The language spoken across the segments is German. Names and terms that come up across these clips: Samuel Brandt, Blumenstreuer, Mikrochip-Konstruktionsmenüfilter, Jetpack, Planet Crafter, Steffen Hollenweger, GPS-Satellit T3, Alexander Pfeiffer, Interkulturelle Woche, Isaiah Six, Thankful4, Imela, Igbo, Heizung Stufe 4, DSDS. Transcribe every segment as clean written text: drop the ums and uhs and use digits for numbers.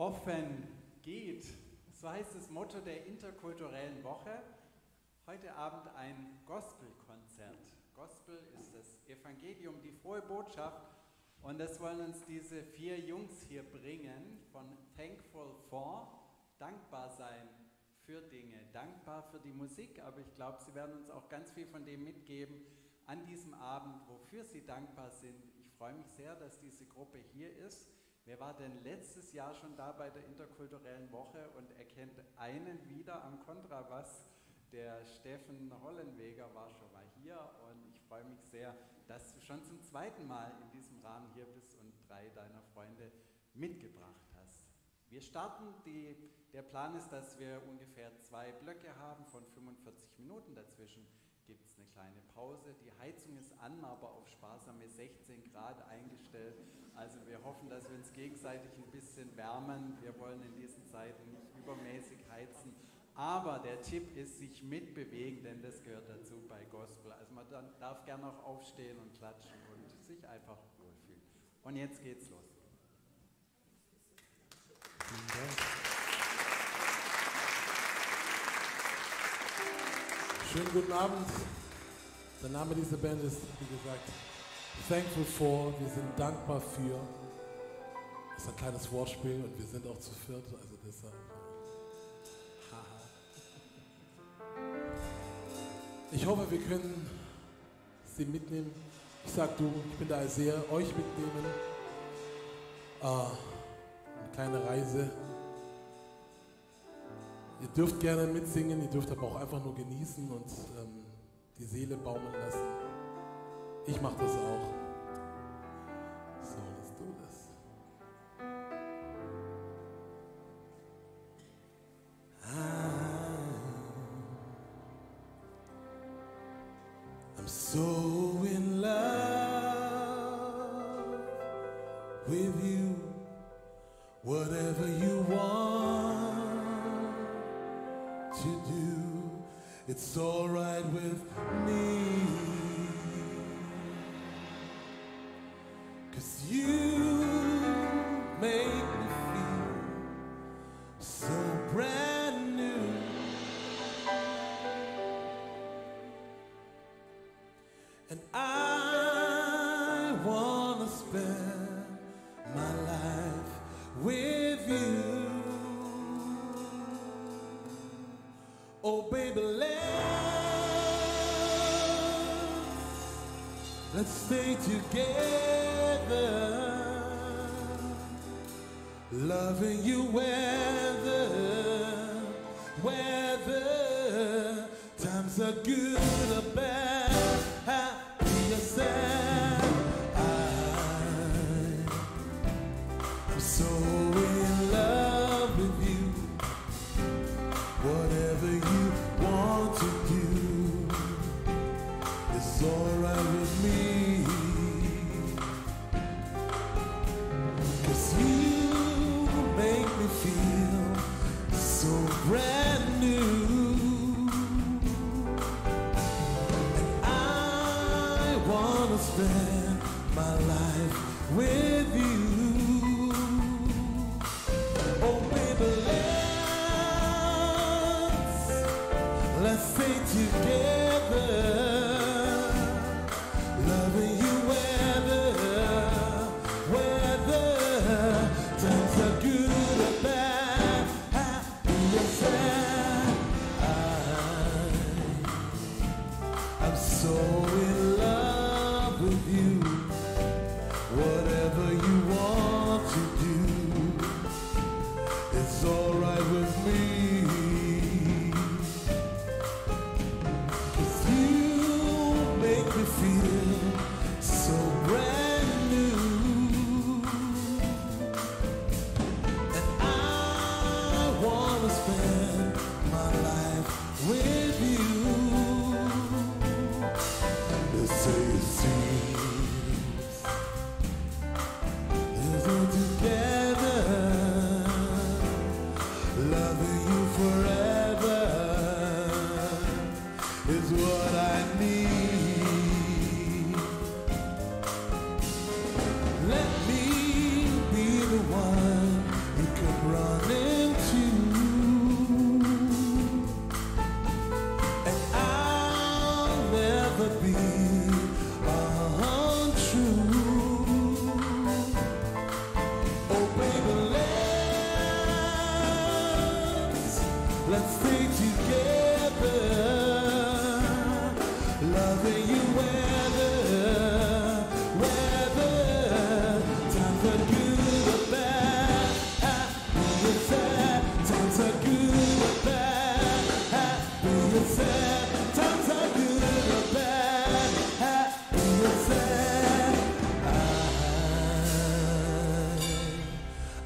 offen geht. So heißt das Motto der interkulturellen Woche. Heute Abend ein Gospelkonzert. Gospel ist das Evangelium, die frohe Botschaft. Und das wollen uns diese vier Jungs hier bringen von Thankful4. Dankbar sein für Dinge, dankbar für die Musik. Aber ich glaube, sie werden uns auch ganz viel von dem mitgeben an diesem Abend, wofür sie dankbar sind. Ich freue mich sehr, dass diese Gruppe hier ist. Wer war denn letztes Jahr schon da bei der interkulturellen Woche und erkennt einen wieder am Kontrabass? Der Steffen Hollenweger war schon mal hier und ich freue mich sehr, dass du schon zum zweiten Mal in diesem Rahmen hier bist und 3 deiner Freunde mitgebracht hast. Wir starten, der Plan ist, dass wir ungefähr 2 Blöcke haben von 45 Minuten. Dazwischen gibt es eine kleine Pause. Die Heizung ist an, aber auf sparsame 16 Grad eingestellt. Also wir hoffen, dass wir uns gegenseitig ein bisschen wärmen. Wir wollen in diesen Zeiten nicht übermäßig heizen. Aber der Tipp ist, sich mitbewegen, denn das gehört dazu bei Gospel. Also man darf gerne auch aufstehen und klatschen und sich einfach wohlfühlen. Und jetzt geht's los. Vielen Dank. Schönen guten Abend. Der Name dieser Band ist, wie gesagt, Thankful4. Wir sind dankbar für. Das ist ein kleines Wortspiel und wir sind auch zu viert, also deshalb. Ich hoffe, wir können sie mitnehmen. Ich sag du, ich bin da sehr, euch mitnehmen. Eine kleine Reise. Ihr dürft gerne mitsingen, ihr dürft aber auch einfach nur genießen und die Seele baumeln lassen. Ich mache das auch. So, let's do this. I'm so in love with you, whatever you want to do, it's all right with me, 'cause you make me feel so brand new. And I wanna spend my life with you. Oh baby, let's stay together, loving you whether times are good or bad, happy or sad. I'm so in love with you, whatever you want to do, it's alright with me, 'cause you make me feel so brand new. And I wanna spend my life with you. Oh baby, let's stay together, loving you whether times are good or bad, happy or sad. I'm so in love with you, whatever you want to do, it's alright with me. Feel so brand new, and I wanna spend my life with you. They say it seems we're together.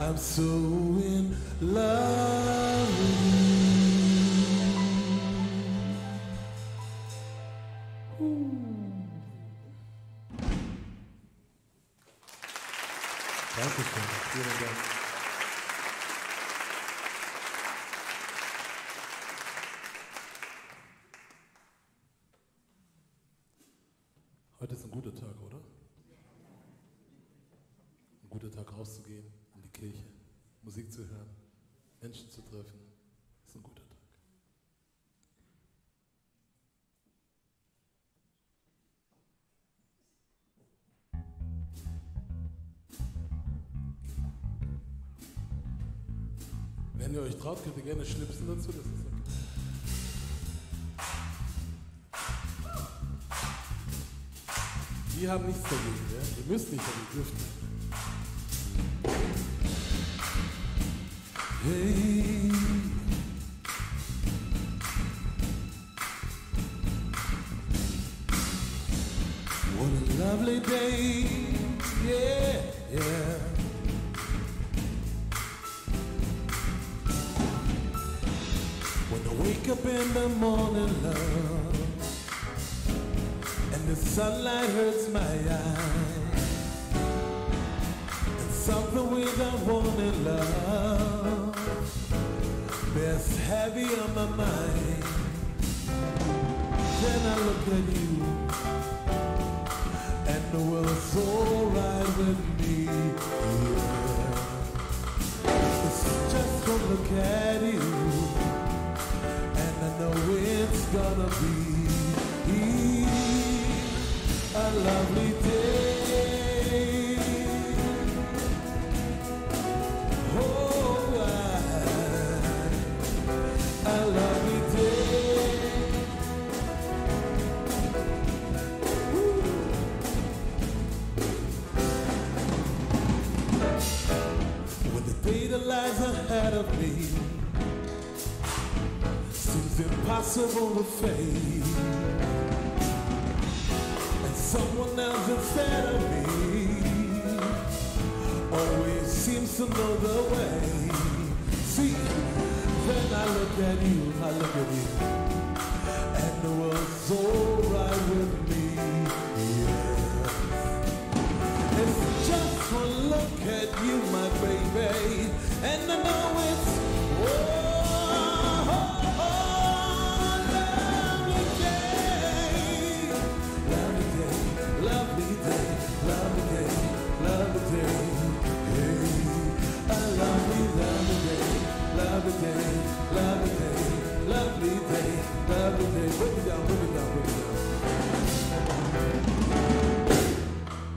I'm so in love with you. Dankeschön. Vielen Dank. Heute ist ein guter Tag, oder? Ein guter Tag rauszugehen, in die Kirche, Musik zu hören, Menschen zu treffen. Ist ein guter Tag. Wenn ihr euch traut, könnt ihr gerne schnipsen dazu, das ist okay. Wir haben nichts dagegen, ja? Ihr müsst nicht, aber ihr dürft nicht. Hey, what a lovely day, yeah, yeah. When I wake up in the morning, love, the sunlight hurts my eyes, and something without wanting love that's heavy on my mind. Then I look at you, and the world's alright with me. Yeah. It's just a look at you, and I know it's gonna be a lovely day. Oh, a lovely day. Woo. When the day that lies ahead of me seems impossible to face, someone else instead of me always seems to know the way. See, when I look at you, I look at you, and the world's alright with me. Yeah. It's just one look at you, my baby, and I know it's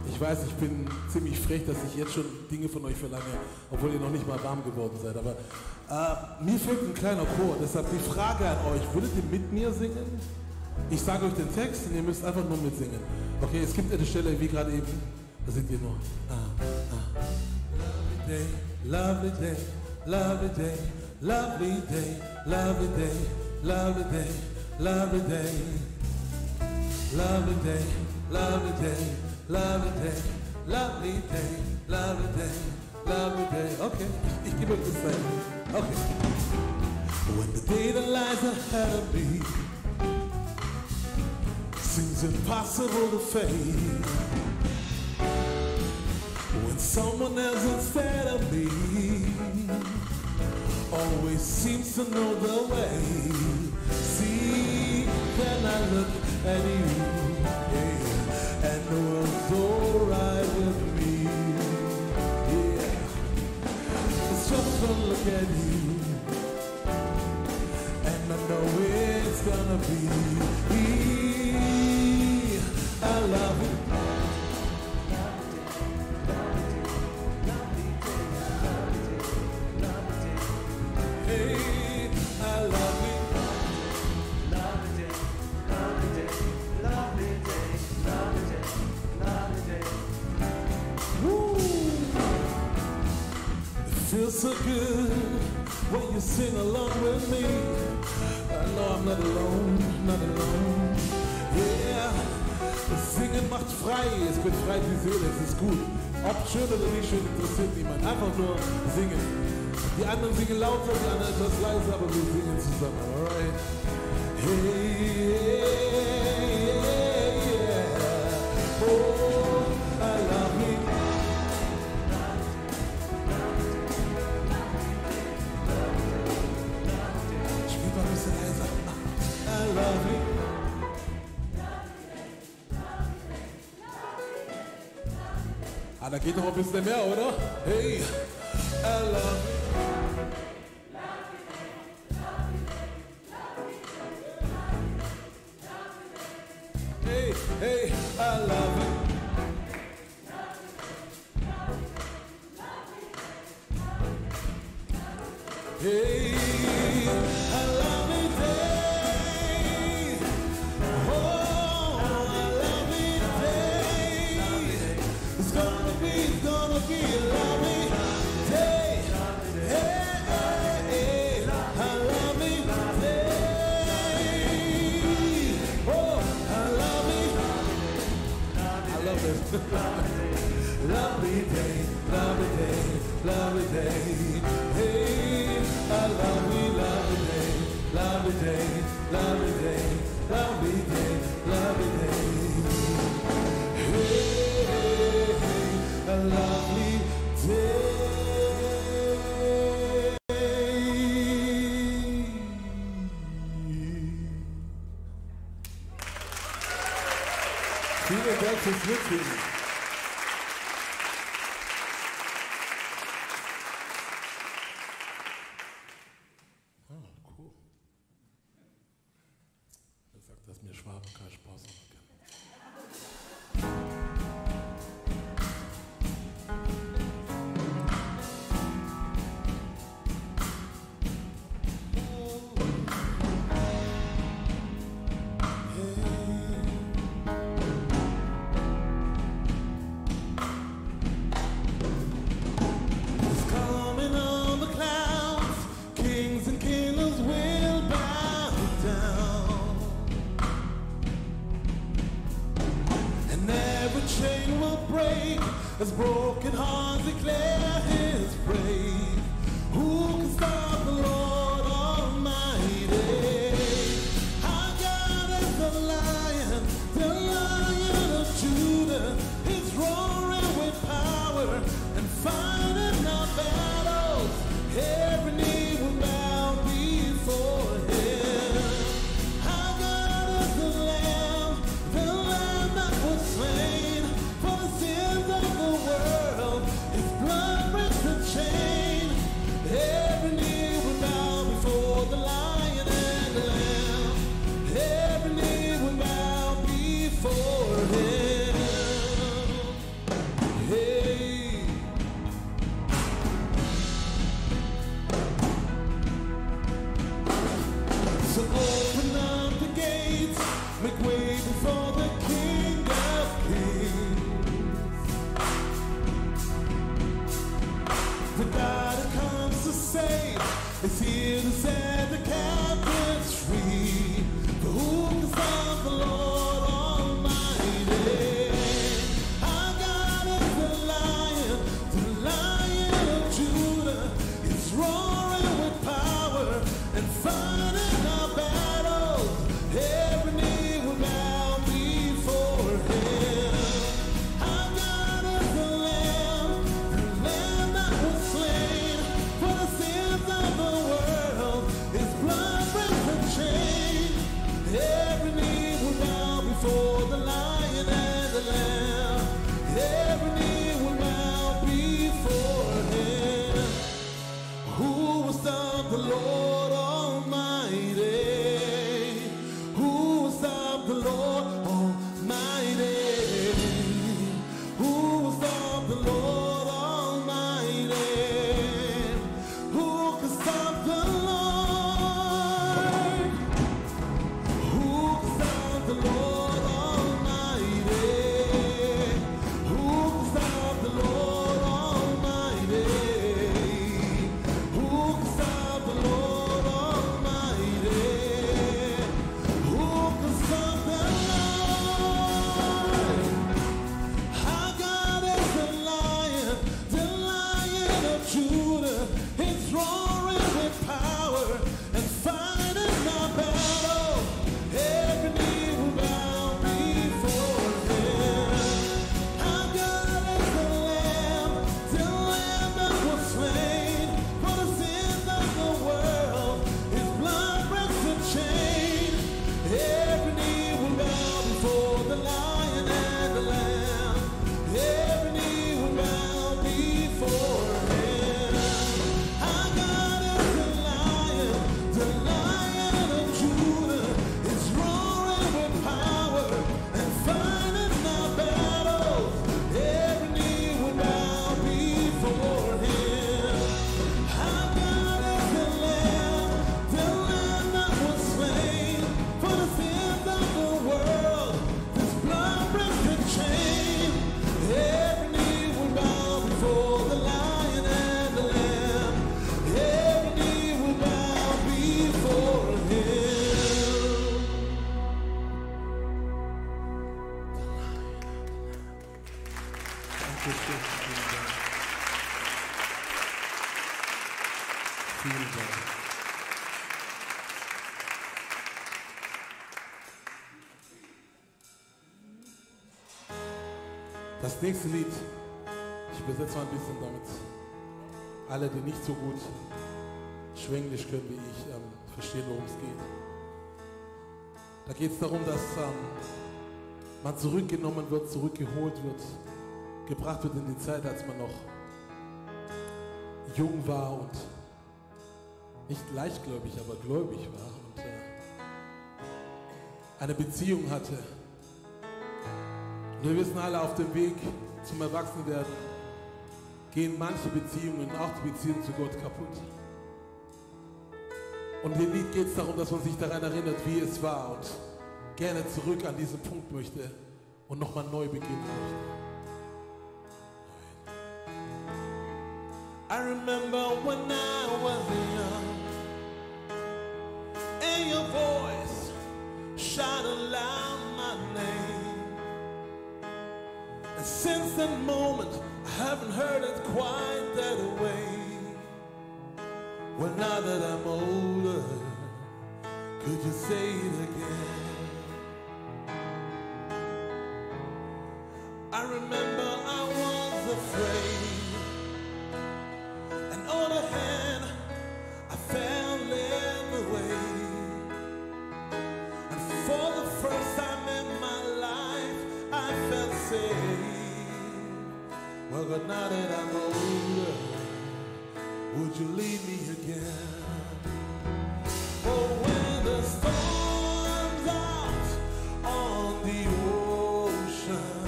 ich weiß, ich bin ziemlich frech, dass ich jetzt schon Dinge von euch verlange, obwohl ihr noch nicht mal warm geworden seid, aber mir fehlt ein kleiner Chor, deshalb die Frage an euch, würdet ihr mit mir singen? Ich sage euch den Text und ihr müsst einfach nur mitsingen. Okay, es gibt eine Stelle, wie gerade eben, da singt ihr nur. Lovely day, lovely day, lovely day, lovely day, lovely day, lovely day, lovely day, lovely day, lovely day, lovely day, lovely day, lovely day, lovely day. Okay, ich gebe euch das Zeichen. Okay. When the day that lies ahead of me seems impossible to face, when someone else instead of me always seems to know the way. See, then I look at you, yeah, and the world's alright with me. Yeah. It's just a look at you, and I know it's gonna be I love you. So good when you sing along with me. I know I'm not alone, not alone. Yeah, Das Singen macht frei, es befreit die Seele, es ist gut. Ob schön oder nicht schön, interessiert niemand. Einfach nur singen. Die anderen singen lauter, die anderen etwas leiser, aber wir singen zusammen. Alright. Hey, yeah, yeah. Oh, I love you. Spiel mal ein bisschen leiser. I love you. Ah, da geht noch ein bisschen mehr, oder? Hey, I love you. Hey, I love it. Hey, I love it. Hey, oh, I love it. Hey, it's gonna be a lovely day. Hey, hey, hey, I love it. Hey, oh, I love it. Lovely day, lovely day, lovely day. Hey, I love you, lovely day, lovely day, lovely day, lovely day, lovely day. Hey, a lovely day. Vielen Dank fürs Mitsingen. Blood Vielen Dank. Vielen Dank. Das nächste Lied, ich übersetze mal ein bisschen, damit alle, die nicht so gut Schwedisch können wie ich, verstehen, worum es geht. Da geht es darum, dass man zurückgenommen wird, zurückgeholt wird, gebracht wird in die Zeit, als man noch jung war und nicht leichtgläubig, aber gläubig war und eine Beziehung hatte. Und wir wissen alle, auf dem Weg zum Erwachsenwerden gehen manche Beziehungen, auch die Beziehung zu Gott, kaputt. Und im Lied geht es darum, dass man sich daran erinnert, wie es war und gerne zurück an diesen Punkt möchte und nochmal neu beginnen möchte. I remember when I was young and your voice shouted loud my name. And since that moment, I haven't heard it quite that way. Well, now that I'm older, could you say it again? I remember I was afraid, and on the hand, I fell in the way. And for the first time in my life, I felt safe. Well, but now that I'm older, would you leave me again? Oh, when the storm's out on the ocean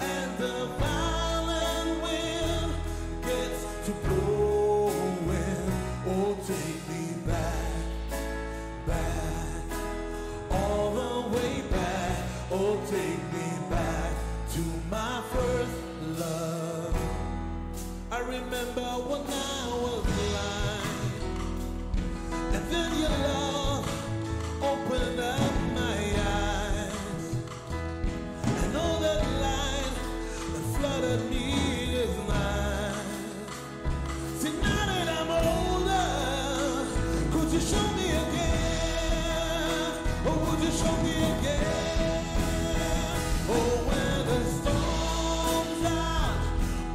and the violent wind gets to blowing, oh, take me back, back, all the way back, oh, take me back to my first love. I remember when I was blind, and then your love opened up my eyes. And all that light that flooded me is mine. See, now that I'm older, could you show me again? Or would you show me again? Oh, where the storms out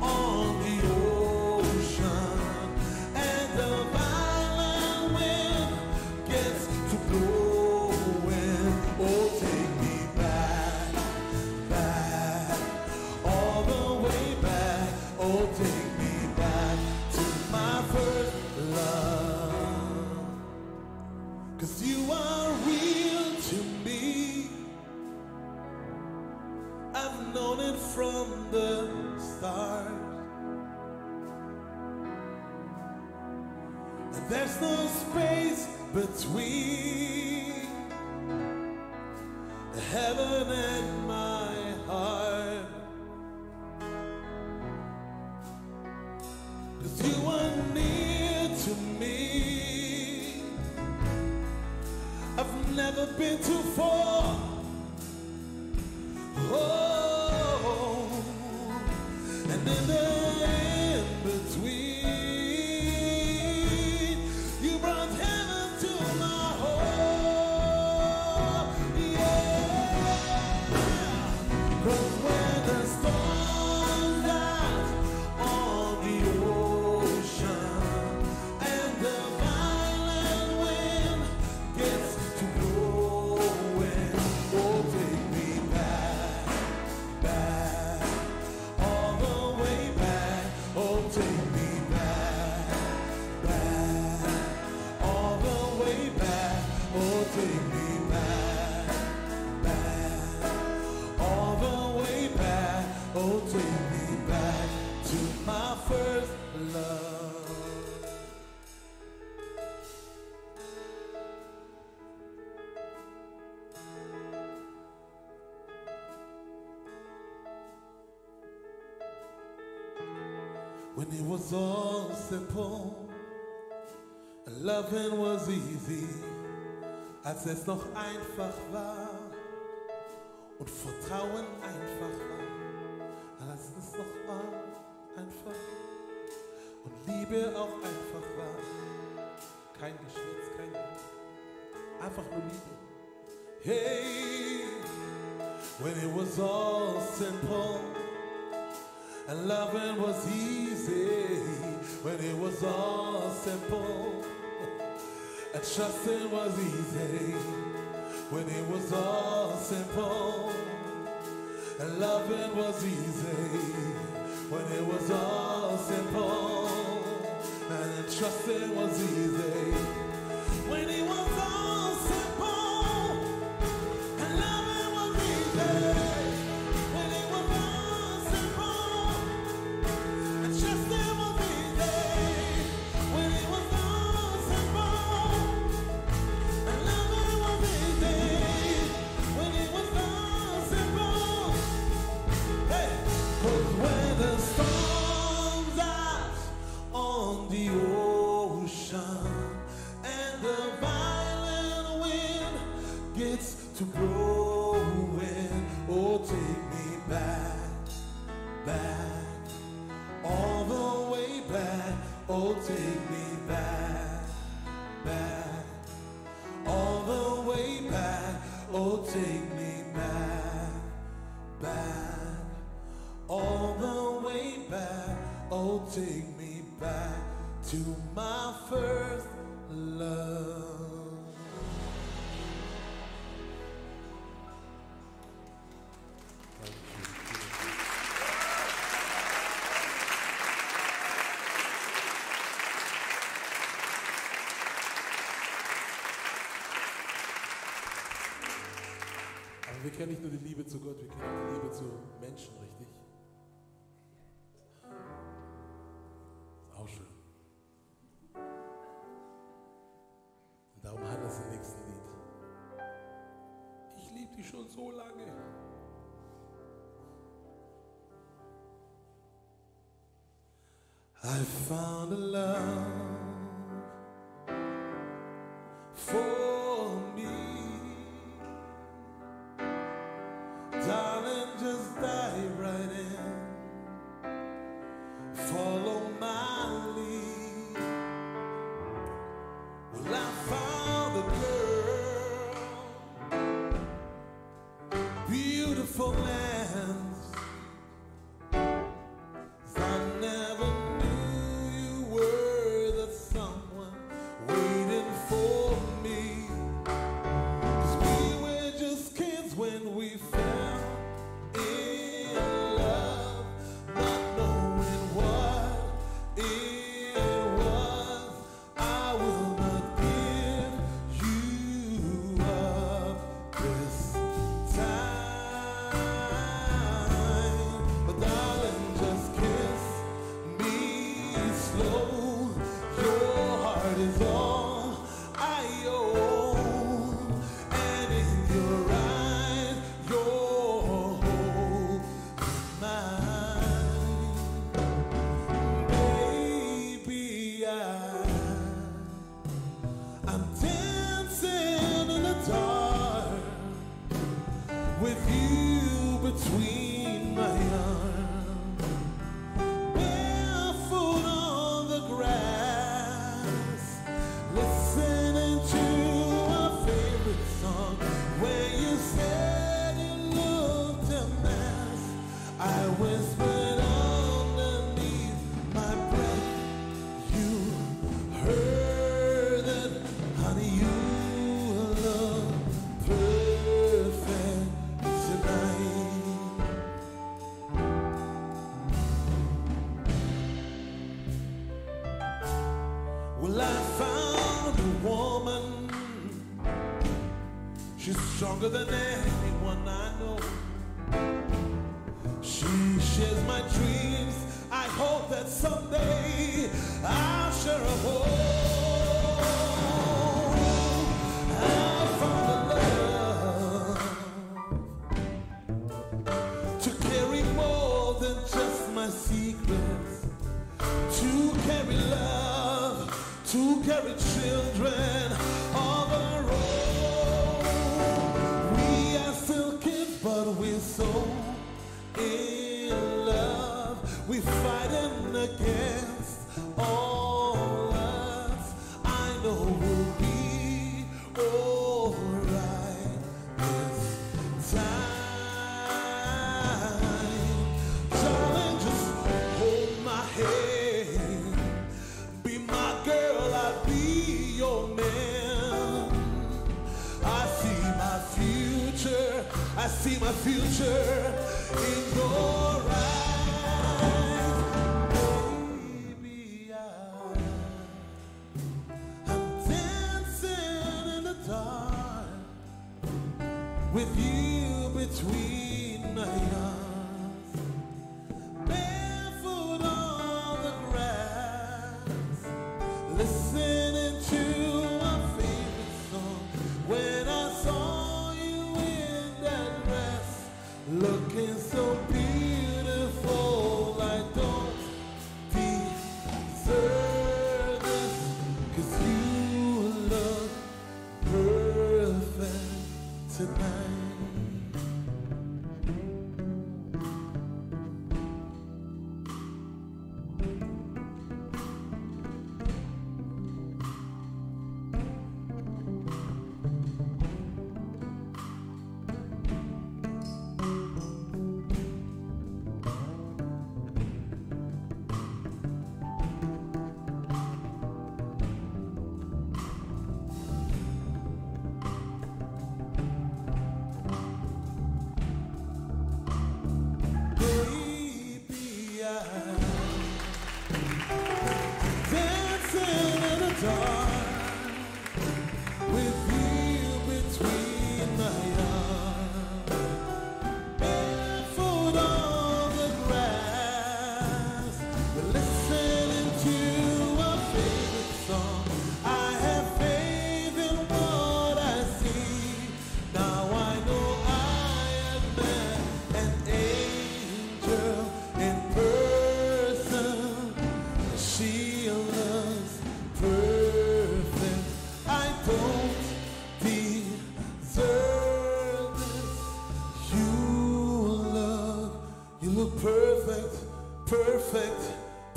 on the ocean. From the start, and there's no space between the heaven and my heart, 'cause you are near to me. I've never been too far. Oh, and in the in-between, you brought heaven to my home, yeah. 'Cause when the storm's out on the ocean and the violent wind gets to blowing, oh, take me back, back, all the take me back, back, all the way back, oh, take me back, back, all the way back, oh, take me back to my first love. When it was all simple and loving was easy, als es noch einfach war und Vertrauen einfach war, lass uns noch an Liebe auch einfach war. Kein Geschwätz, kein Wort. Einfach nur Liebe. Hey, when it was all simple and loving was easy. When it was all simple and trusting was easy. When it was all simple and loving was easy. When it was all simple and trusting was easy. When it was all simple and loving was easy. When it was all simple and trusting was easy. When it was all simple and loving was easy. When it was all simple, hey, 'cause when the storms out on the ocean and the violent wind gets to blowing, oh, take me back, back, all the way back, oh, take me back, back, all the way back, oh, take me back, back. All the way back, oh, take me back to my first love. Aber wir kennen nicht nur die Liebe zu Gott, wir kennen auch die Liebe zu Menschen, richtig? Darum hat es im nächsten Lied. Ich liebe dich schon so lange. I found a love for me. Darling, just dive right in. Follow my lead. Well, I found a girl, beautiful hands. I never knew you were the someone waiting for me. 'Cause we were just kids when we fell in love, not knowing what it was. I will. Well, I found a woman, she's stronger than anyone I know. She shares my dreams, I hope that someday I'll share a home. I found a love to carry more than just my secrets, to carry love, to carry children on the road. We are still kids, but we're so in love. We fight. fighting against all odds. I know we'll be alright this time. Darling, just hold my hand. Be my girl, I'll be your man. I see my future, I see my future in your eyes. With you between my arms, barefoot on the grass, listening to my favorite song. When I saw you in that dress, looking so beautiful, I don't deserve this, 'cause you look perfect tonight.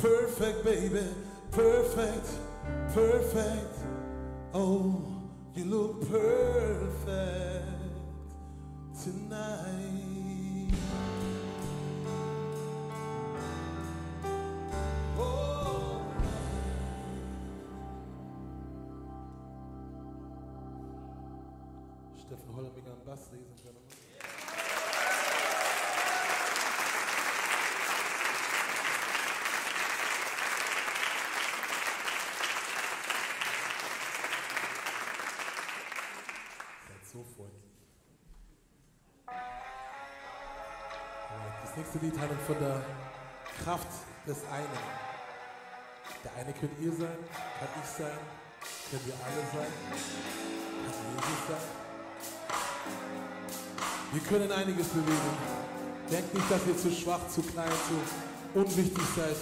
Perfect, baby, perfect. Oh, you look perfect tonight. Oh. Steffen Hollenweger am Bass, ladies and gentlemen. Das nächste Lied handelt von der Kraft des einen. Der eine könnt ihr sein, kann ich sein, können wir alle sein, kann Jesus sein. Wir können einiges bewegen. Denkt nicht, dass ihr zu schwach, zu klein, zu unwichtig seid.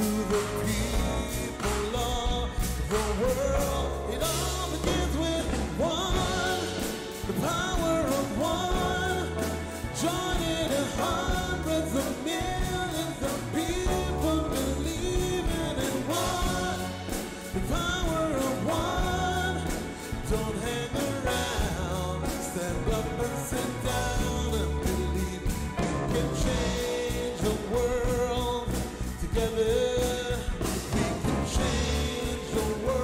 Together we can change the world.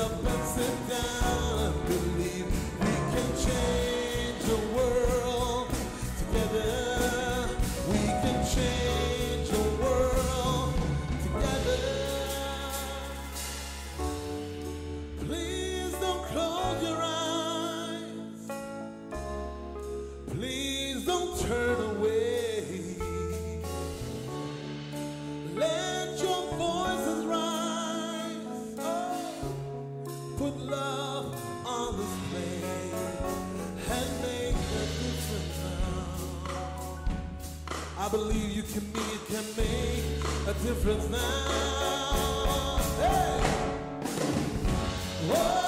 up and sit down and believe we can change the world. Together we can change the world. Together. Please don't close your eyes. Please don't turn away. Let your voices rise. Oh, put love on display and make a difference now. I believe you can be, you can make a difference now. Hey! Whoa!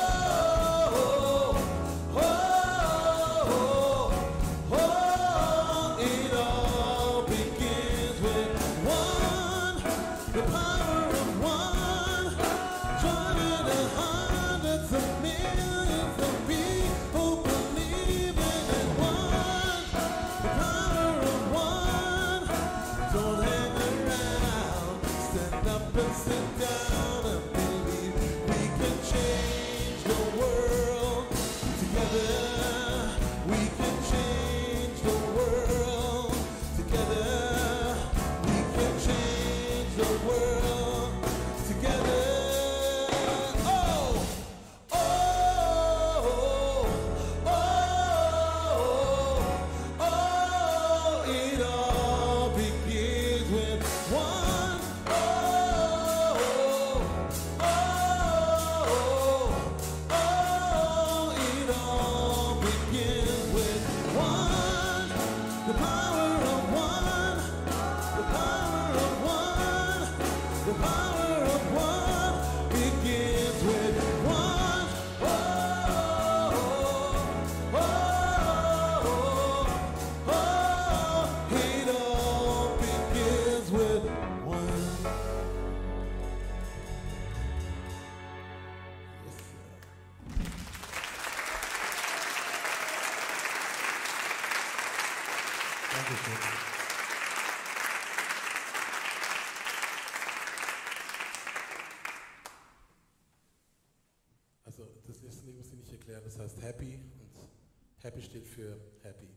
Also das nächste Lied muss ich nicht erklären, das heißt Happy und Happy steht für Happy.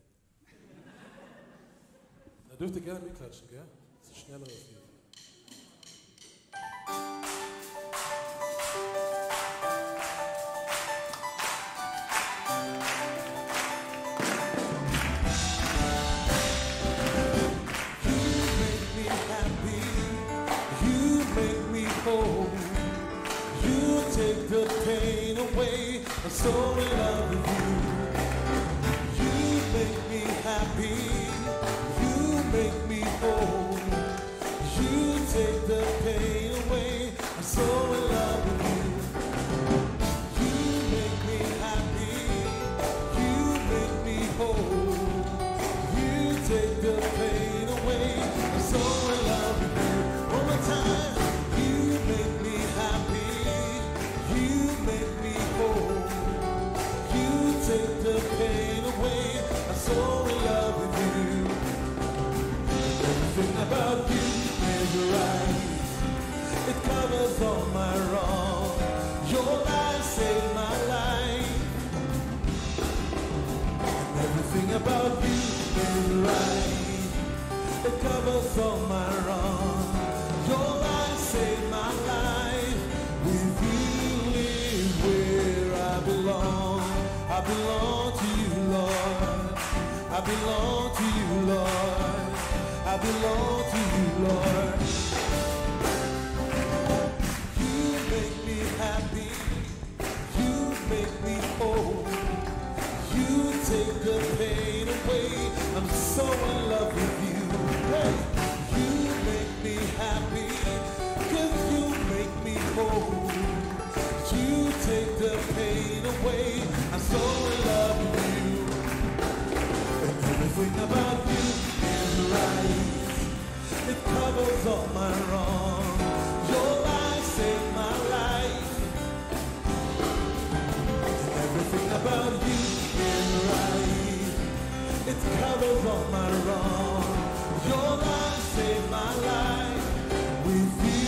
Da dürft ihr gerne mitklatschen, gell? Das ist ein schnelleres Lied. Take the pain away, I'm so in love with you. You make me happy, you make me whole. You take the pain away, I'm so in love with you. You make me happy, you make me whole. You take the pain away, I'm so in love with you. One more time, you make me happy. Take the pain away, I'm so in love with you. Everything about you is right, it covers all my wrong. Your life saved my life. And everything about you is right, it covers all my wrong. Your life saved my life. With you live where I belong. I belong to you, Lord. I belong to you, Lord. I belong to you, Lord. You make me happy. You make me whole. You take the pain away. I'm so in love with you. Hey. You make me happy. 'Cause you make me whole. You take the pain away. I'm so in love with you. And everything about you is right. It covers all my wrong. Your life saved my life. And everything about you is right. It covers all my wrong. Your life saved my life. With you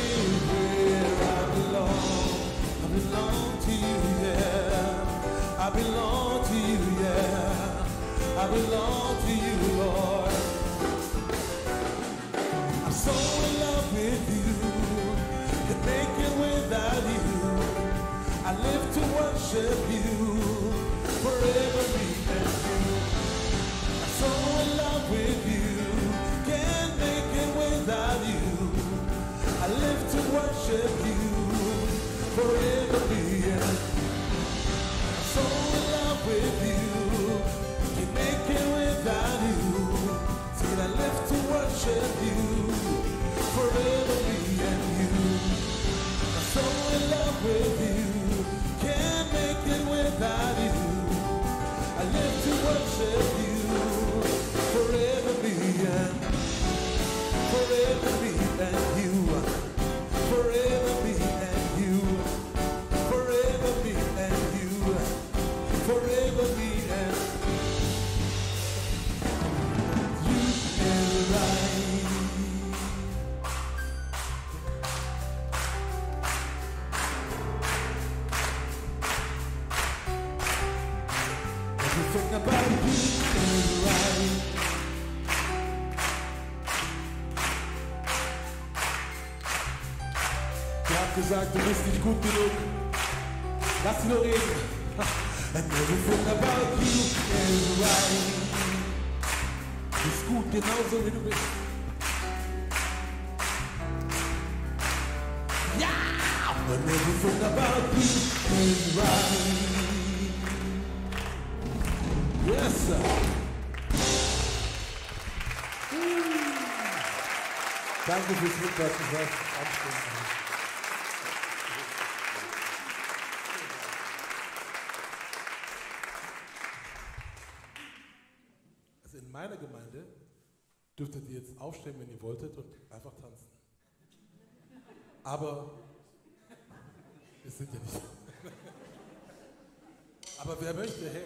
is where I belong. I belong. Gesagt, du bist nicht gut genug. Lass sie nur reden. And everything about you is right. Du bist gut, genauso wie du bist. Ja! Yeah! And everything about you is right. Yes, sir. Danke fürs Mitmachen. Dürftet ihr jetzt aufstehen, wenn ihr wolltet, und einfach tanzen. Aber wir sind ja nicht. Aber wer möchte, hey.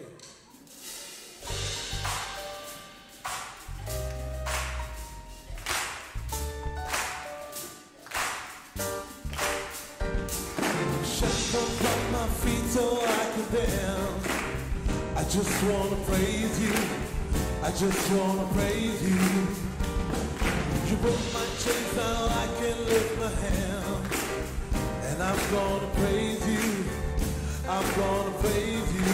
I just wanna praise you. I just wanna praise you. You broke my chains, now I can lift my hands, and I'm gonna praise you, I'm gonna praise you.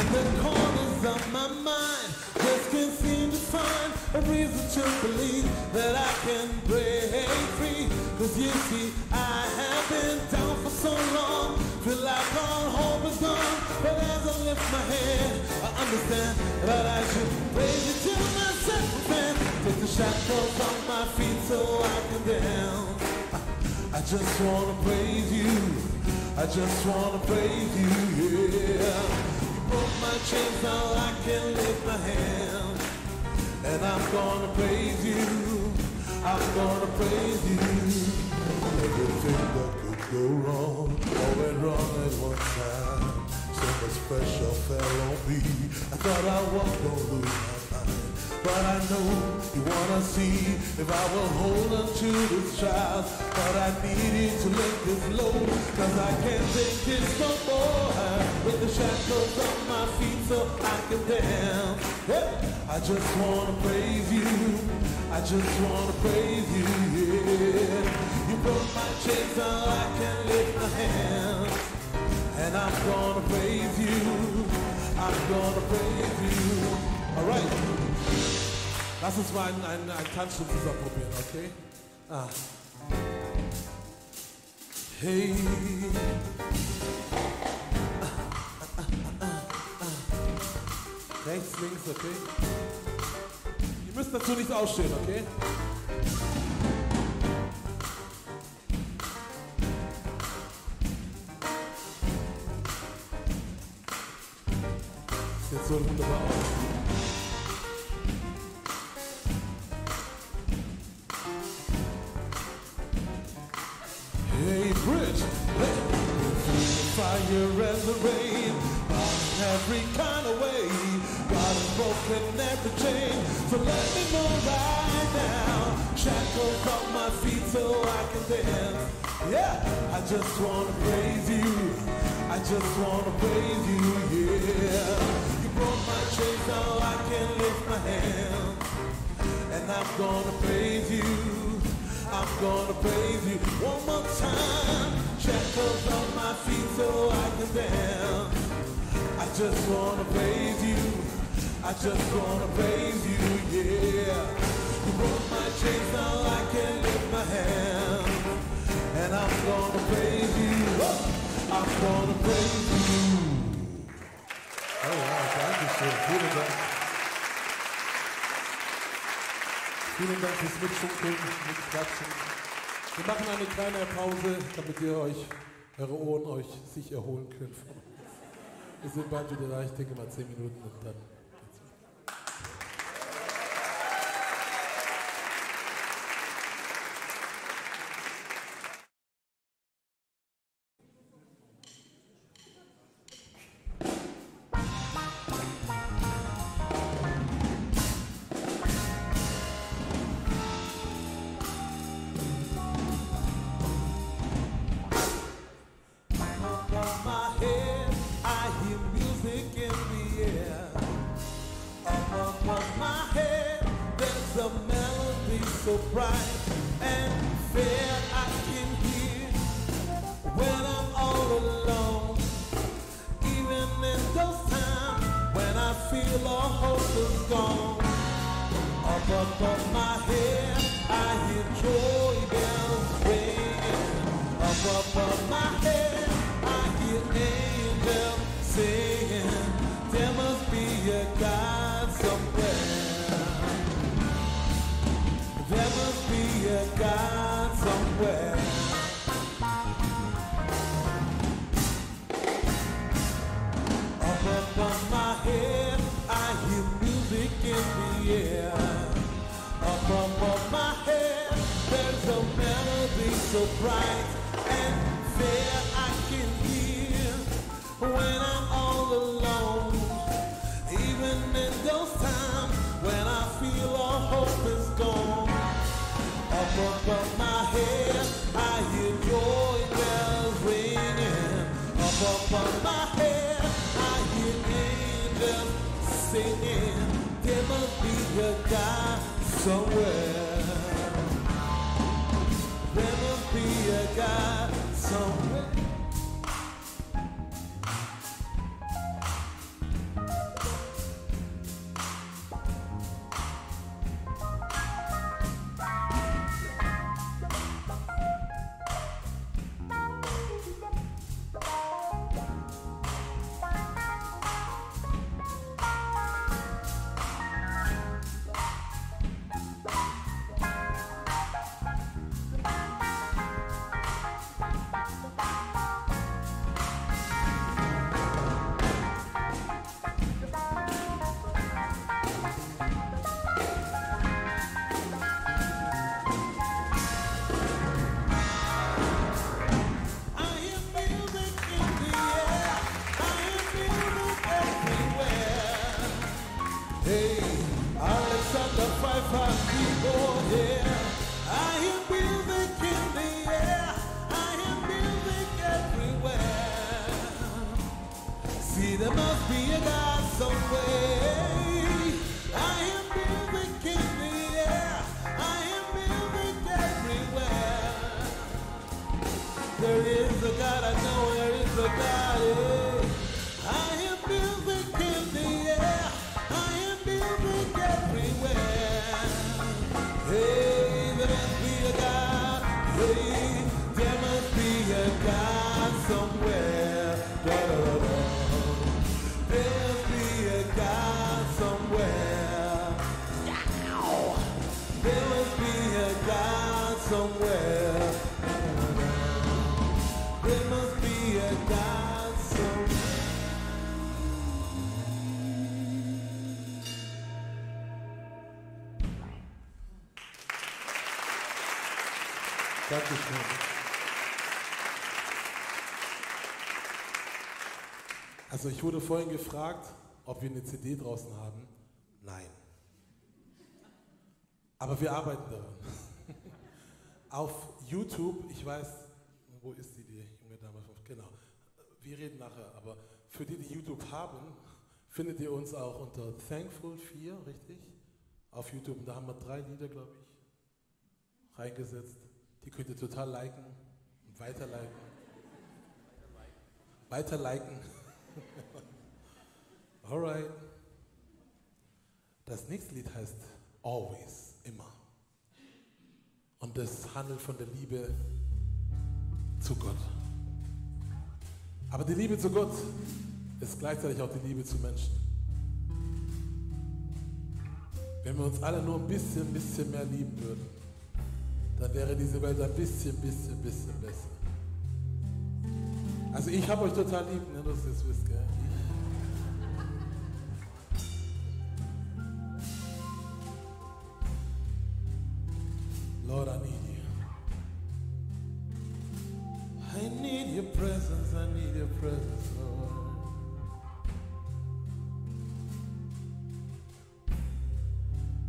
In the corners of my mind, just can't seem to find a reason to believe that I can break free. Cause you see, I have been down for so long, feel like all hope is gone. But as I lift my head, I understand that I should praise you to myself and take the shackles off my feet so I can dance. I just wanna praise you, I just wanna praise you, yeah. You broke my chains, now I can lift my hands, and I'm gonna praise you, I'm gonna praise you. Everything that could go wrong, all went wrong at one time. So much pressure fell on me, I thought I was gonna lose my mind. But I know you wanna see if I will hold on to this child. But I needed to let this low, cause I can't take this no more. With the shackles on my feet so I can dance. Yeah. I just wanna praise you, I just wanna praise you, yeah. You broke my chains, now I can lift my hands, and I'm gonna praise you, I'm gonna praise you. Alright. Lass uns mal einen Tanzschritt zusammen probieren, okay? Ah. Hey. Rechts, links, okay? Ihr müsst dazu nicht aufstehen, okay? Das ist jetzt so wunderbar aus. I just wanna praise you, I just wanna praise you, yeah. You broke my chains, now I can lift my hands, and I'm gonna praise you, I'm gonna praise you. One more time, shackles on my feet so I can stand. I just wanna praise you. I just wanna praise you, yeah. You broke my chains, now I can lift my hand. And I'm gonna praise you. I'm gonna praise you. Oh wow, danke schön, vielen Dank. Vielen Dank fürs Mitschunkeln, Mitklatschen. Wir machen eine kleine Pause, damit ihr euch, eure Ohren euch sich erholen könnt. Wir sind bald wieder da, ich denke mal 10 Minuten und dann. Also ich wurde vorhin gefragt, ob wir eine CD draußen haben. Nein. Aber wir arbeiten daran. Auf YouTube, ich weiß, wo ist die junge Dame? Genau, wir reden nachher, aber für die, die YouTube haben, findet ihr uns auch unter Thankful4, richtig? Auf YouTube, und da haben wir 3 Lieder, glaube ich, reingesetzt. Die könnt ihr total liken und weiterliken. Weiter liken. Alright. Das nächste Lied heißt Always, immer. Und das handelt von der Liebe zu Gott. Aber die Liebe zu Gott ist gleichzeitig auch die Liebe zu Menschen. Wenn wir uns alle nur ein bisschen mehr lieben würden, dann wäre diese Welt ein bisschen besser. Also ich habe euch total lieb, ne? Das ist, wisst ihr. Lord, I need you. I need your presence, Lord.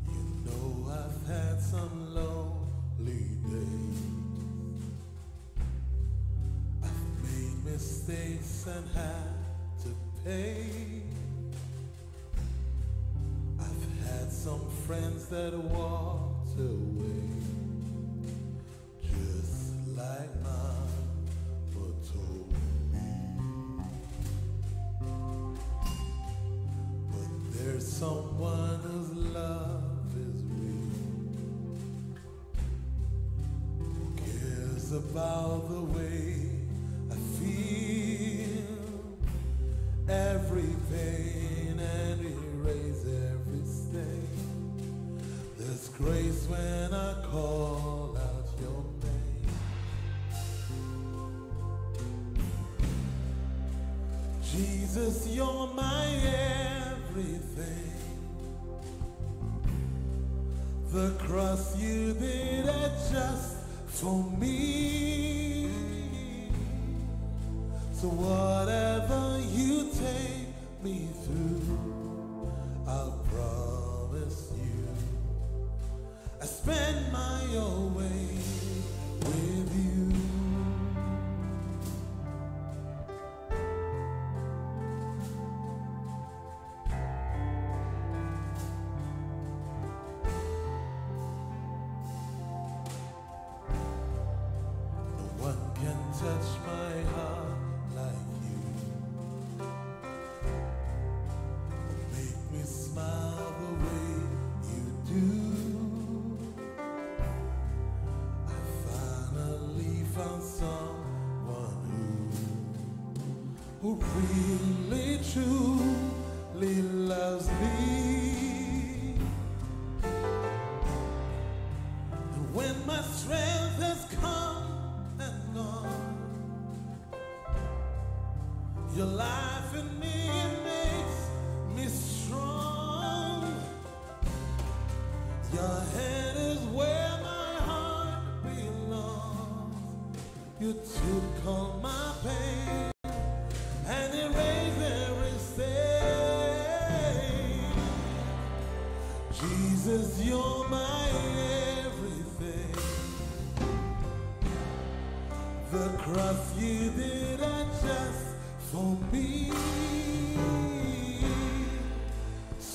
You know I've had some lonely days. I've made mistakes and had to pay. I've had some friends that walked away. Like Mama told me, but there's someone whose love is real, who cares about the way I feel. Every pain and erase every stain. There's grace when I call out your name. Jesus, you're my everything. The cross you did just for me. So whatever you take me through, I'll promise you I spend my whole way with you.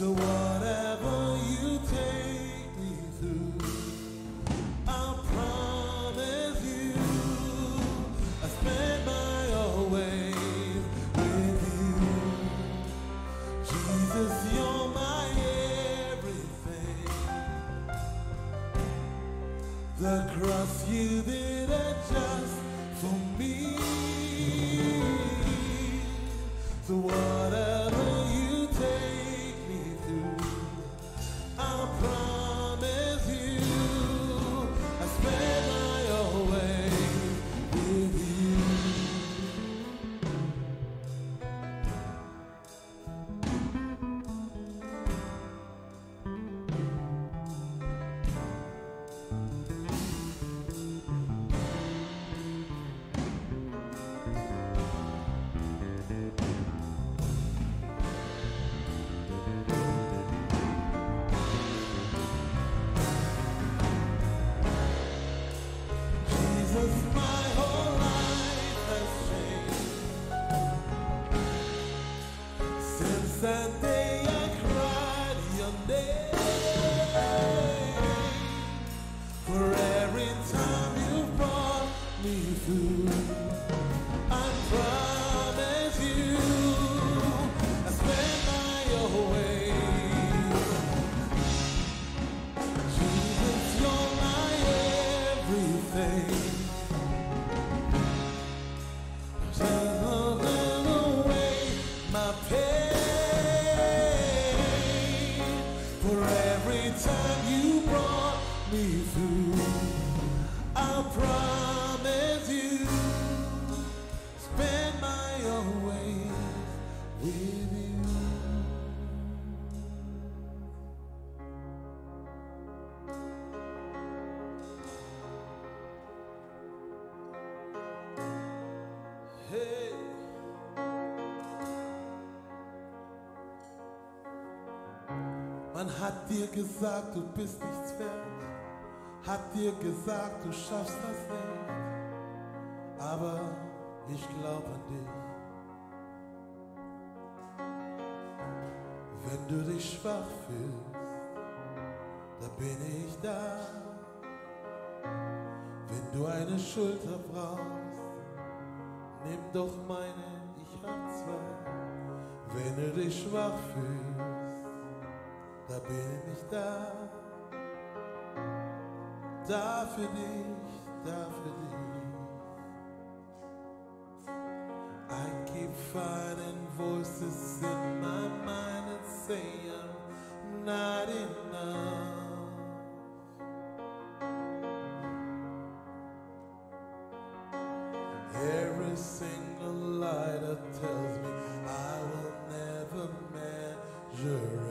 Whatever you take me through, I'll promise. Man hat dir gesagt, du bist nichts wert, hat dir gesagt, du schaffst das nicht, aber ich glaube an dich. Wenn du dich schwach fühlst, da bin ich da. Wenn du eine Schulter brauchst, nimm doch meine, ich hab zwei. Wenn du dich schwach fühlst, da bin ich da, da für dich, da für dich. I keep finding voices in my mind and say I'm not enough. Every single lie that tells me I will never measure up.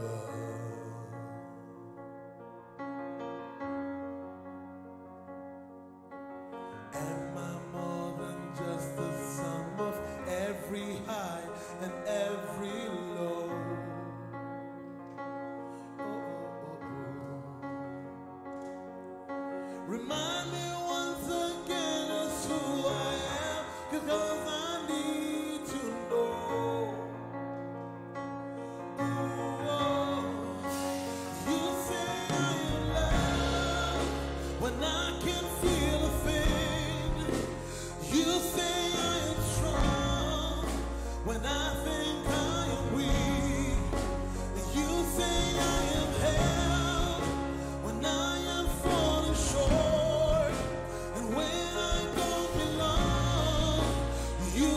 Remind me once again it's who I am, because I need to know. You say I am loved when I can feel a thing. You say I am strong when I think I am weak. You say I am held when I am falling short. You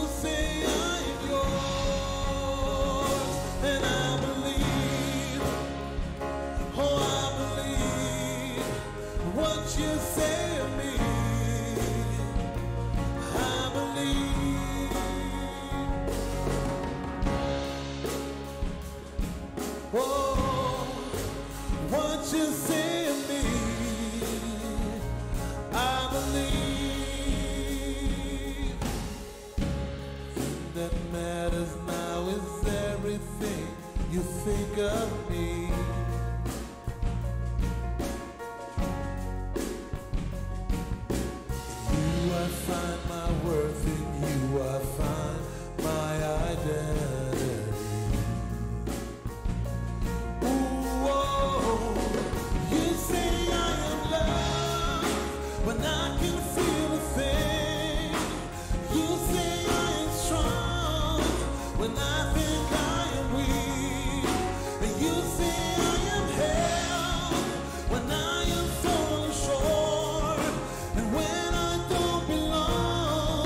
think of me. In you I find my worth, in you I find my identity. Ooh, oh, you say I am loved when I can feel a thing. You say I am strong when I think I am weak. You say I am held when I am falling short, and when I don't belong,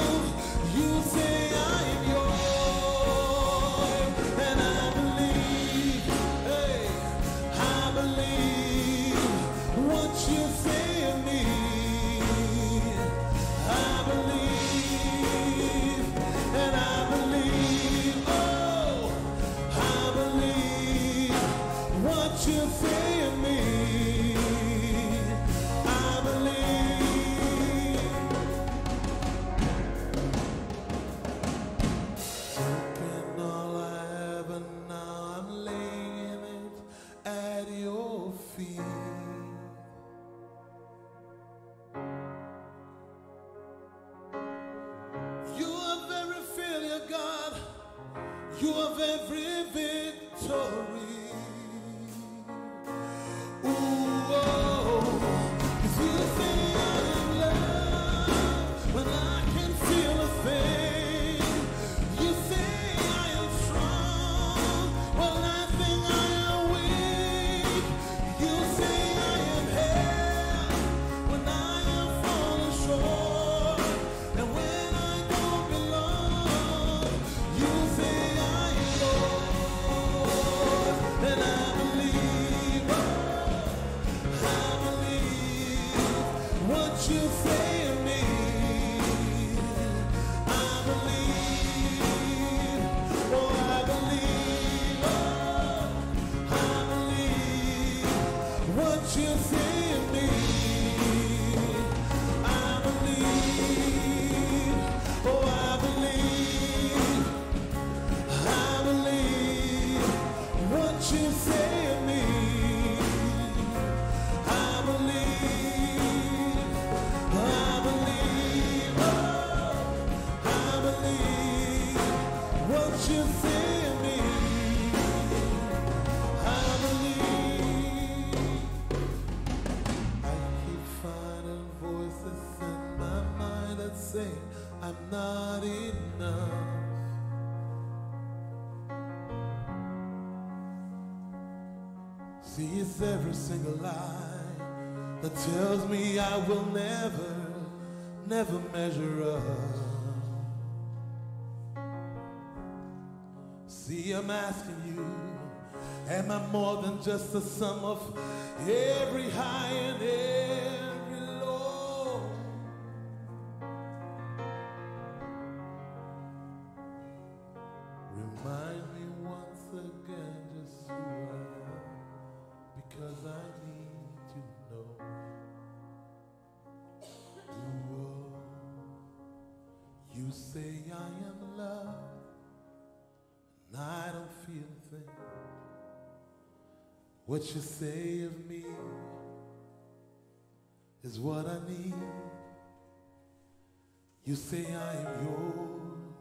you say I am yours, and I believe, hey, I believe what you say of me. I believe, and I believe, oh, I believe what you say of me. I believe. Taking all I have and now I'm laying it at your feet. You have every failure, God. You have every victory. And See, it's every single lie that tells me I will never, never measure up. See, I'm asking you, am I more than just the sum of every high and every low? Remind me once again just who I am, because I need to know. Ooh, you say I am loved, and I don't feel a thing. What you say of me is what I need. You say I am yours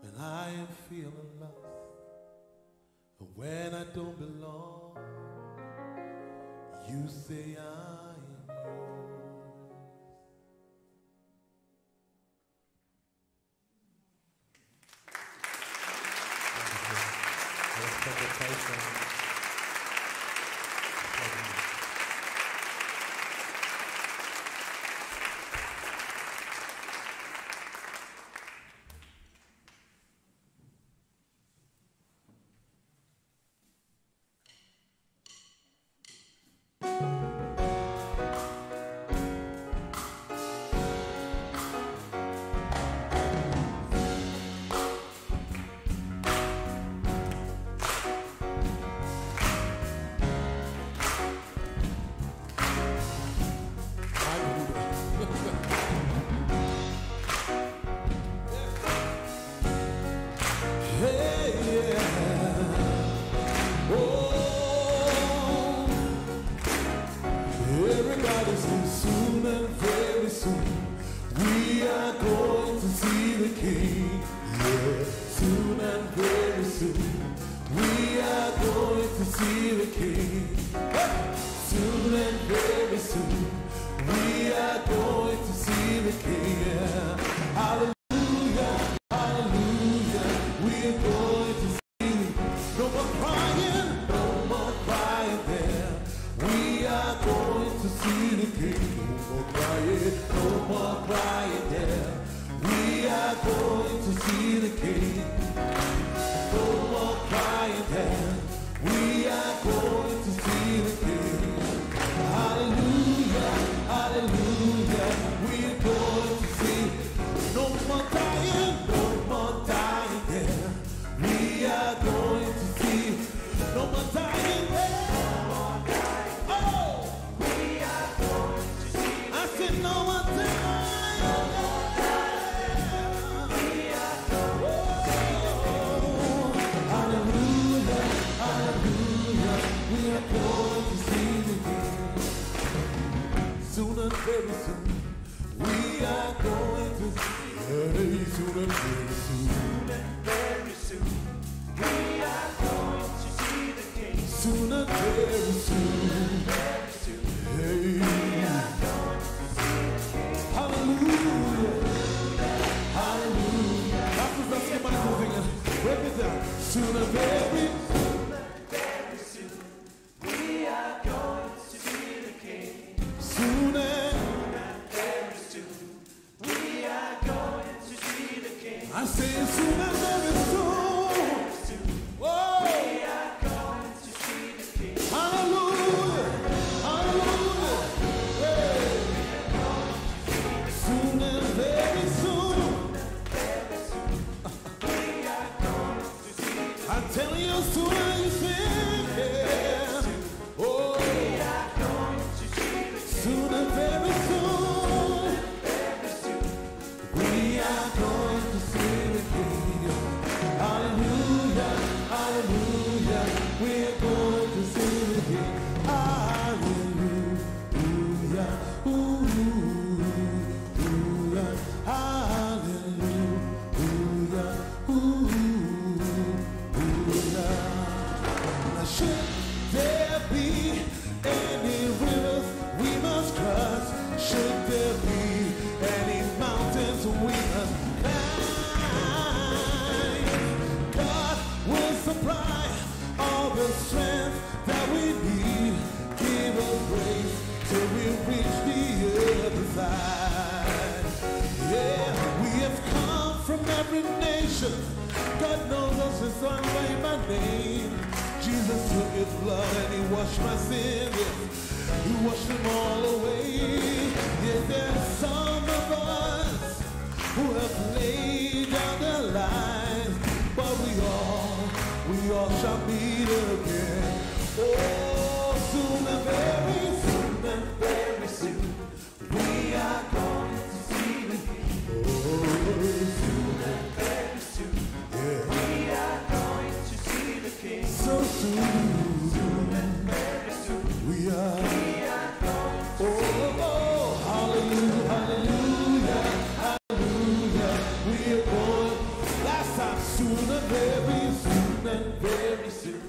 when I am feeling lost, and when I don't belong, you say I am yours. Thank you. We are going to see the King. of nations. God knows us and sung by my name. Jesus took his blood and he washed my sins. He washed them all away. Yet there are some of us who have laid down their lives, but we all shall meet again. Oh, soon and very soon and very soon, we are going to see the King. Oh, soon and very soon, yeah. We are going to see the King. So soon, soon and very soon, we are going to see the King. Oh, hallelujah, hallelujah, hallelujah. We are going last time, soon and very soon and very soon.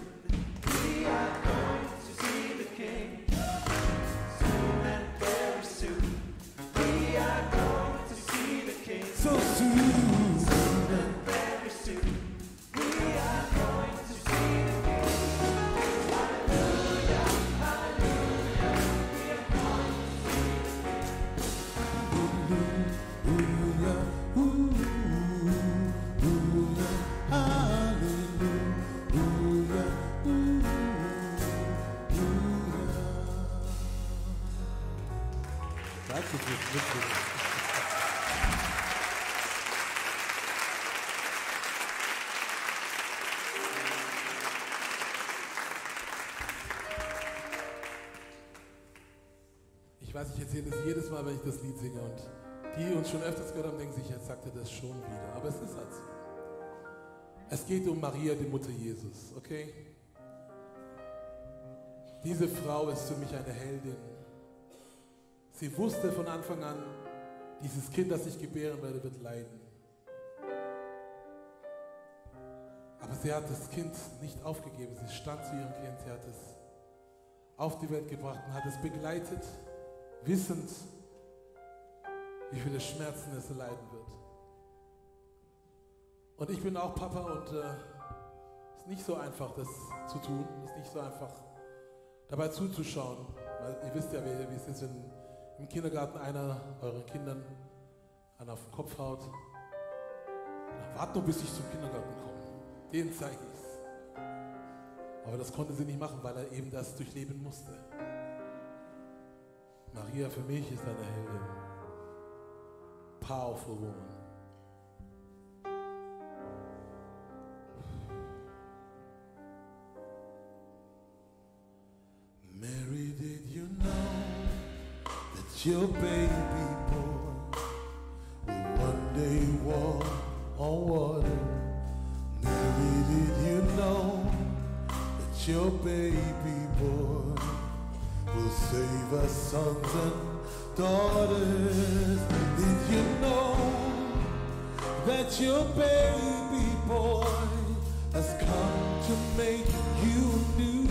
Ich weiß, ich erzähle das jedes Mal, wenn ich das Lied singe, und die uns schon öfters gehört haben, denken sich, jetzt sagt er das schon wieder, aber es ist halt so. Es geht um Maria, die Mutter Jesus, okay? Diese Frau ist für mich eine Heldin. Sie wusste von Anfang an, dieses Kind, das ich gebären werde, wird leiden. Aber sie hat das Kind nicht aufgegeben, sie stand zu ihrem Kind, sie hat es auf die Welt gebracht und hat es begleitet, wissend, wie viele Schmerzen es erleiden wird. Und ich bin auch Papa und es ist nicht so einfach, das zu tun, es ist nicht so einfach, dabei zuzuschauen. Weil ihr wisst ja, wie es ist, wenn im Kindergarten einer euren Kindern einen auf den Kopf haut. Wart nur, bis ich zum Kindergarten komme. Den zeige ich es. Aber das konnte sie nicht machen, weil er eben das durchleben musste. Maria für mich ist eine Heldin. Powerful woman. Mary, did you know that your baby boy will one day walk on water? Mary, did you know that your baby boy will save us sons and daughters? Did you know that your baby boy has come to make you new?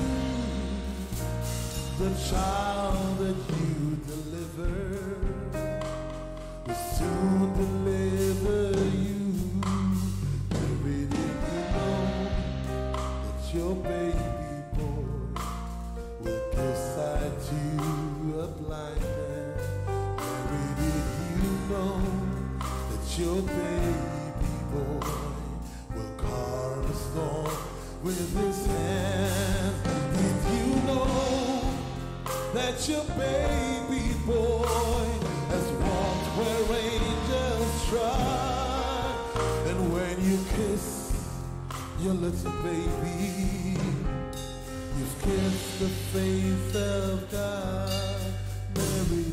The child that you deliver will soon deliver you. Mary, did you know that your baby boy will give sight to a blind man? Mary, did you know that your baby boy will carve a storm with his hands? Did you know that your baby boy has walked where angels trod? And when you kiss your little baby, you've kissed the face of God. Mary,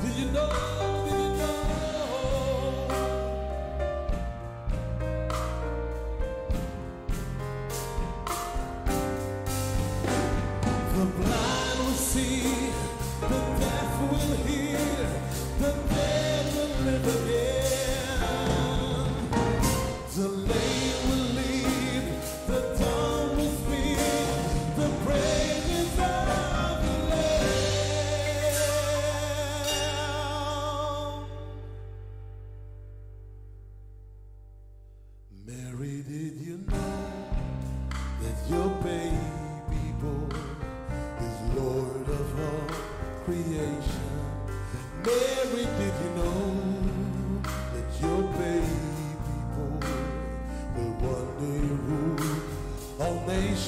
did you know? Did you know? The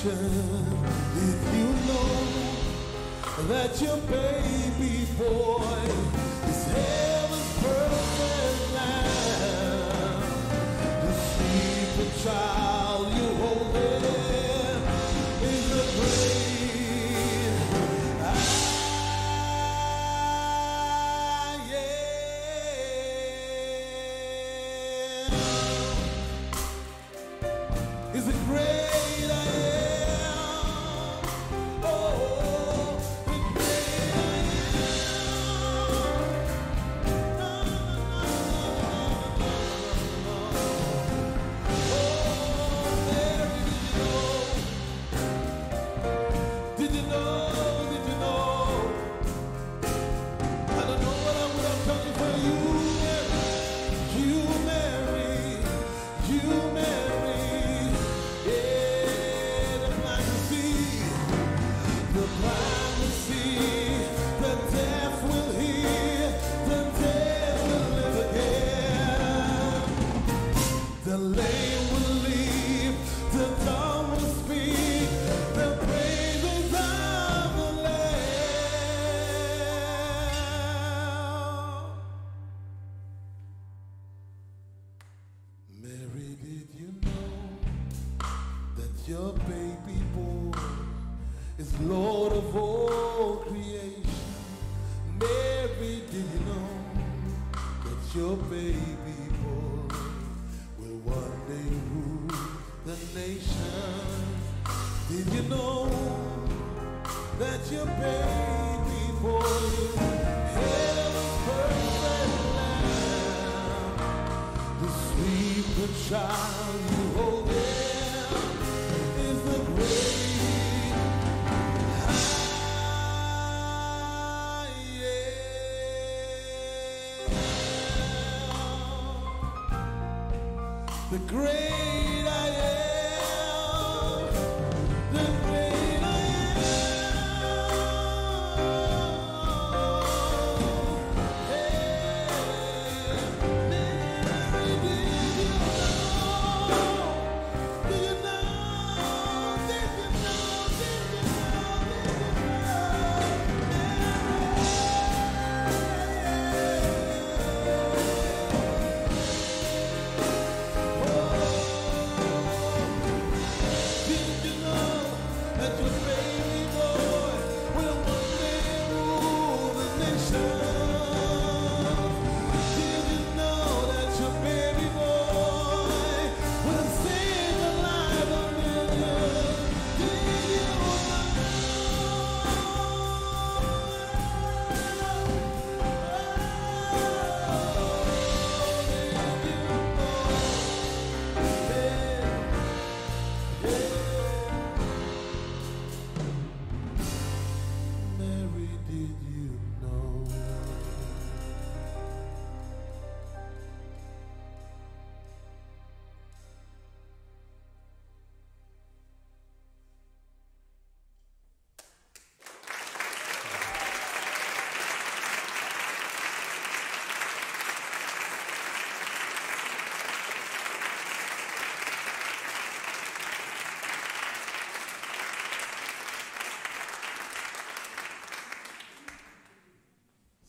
question if you know that your baby boy is heaven's perfect lamb. The secret child you hold there is the great I am. Is the great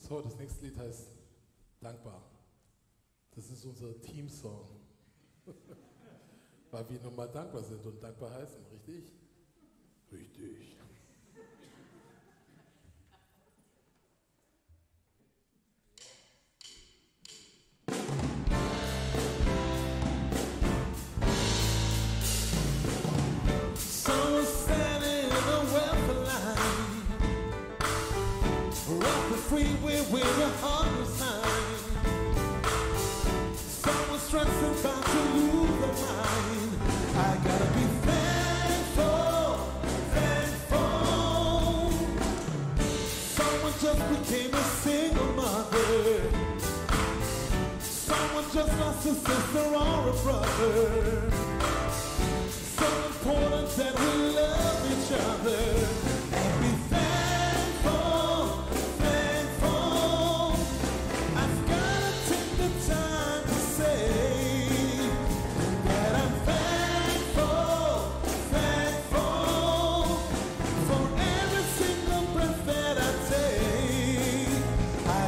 So, das nächste Lied heißt Dankbar. Das ist unser Teamsong. Weil wir nun mal dankbar sind und dankbar heißen, richtig? Richtig. Freeway with a hard sign. Someone stressing about to lose their mind. I gotta be thankful, thankful. Someone just became a single mother. Someone just lost a sister or a brother. So important that we love each other.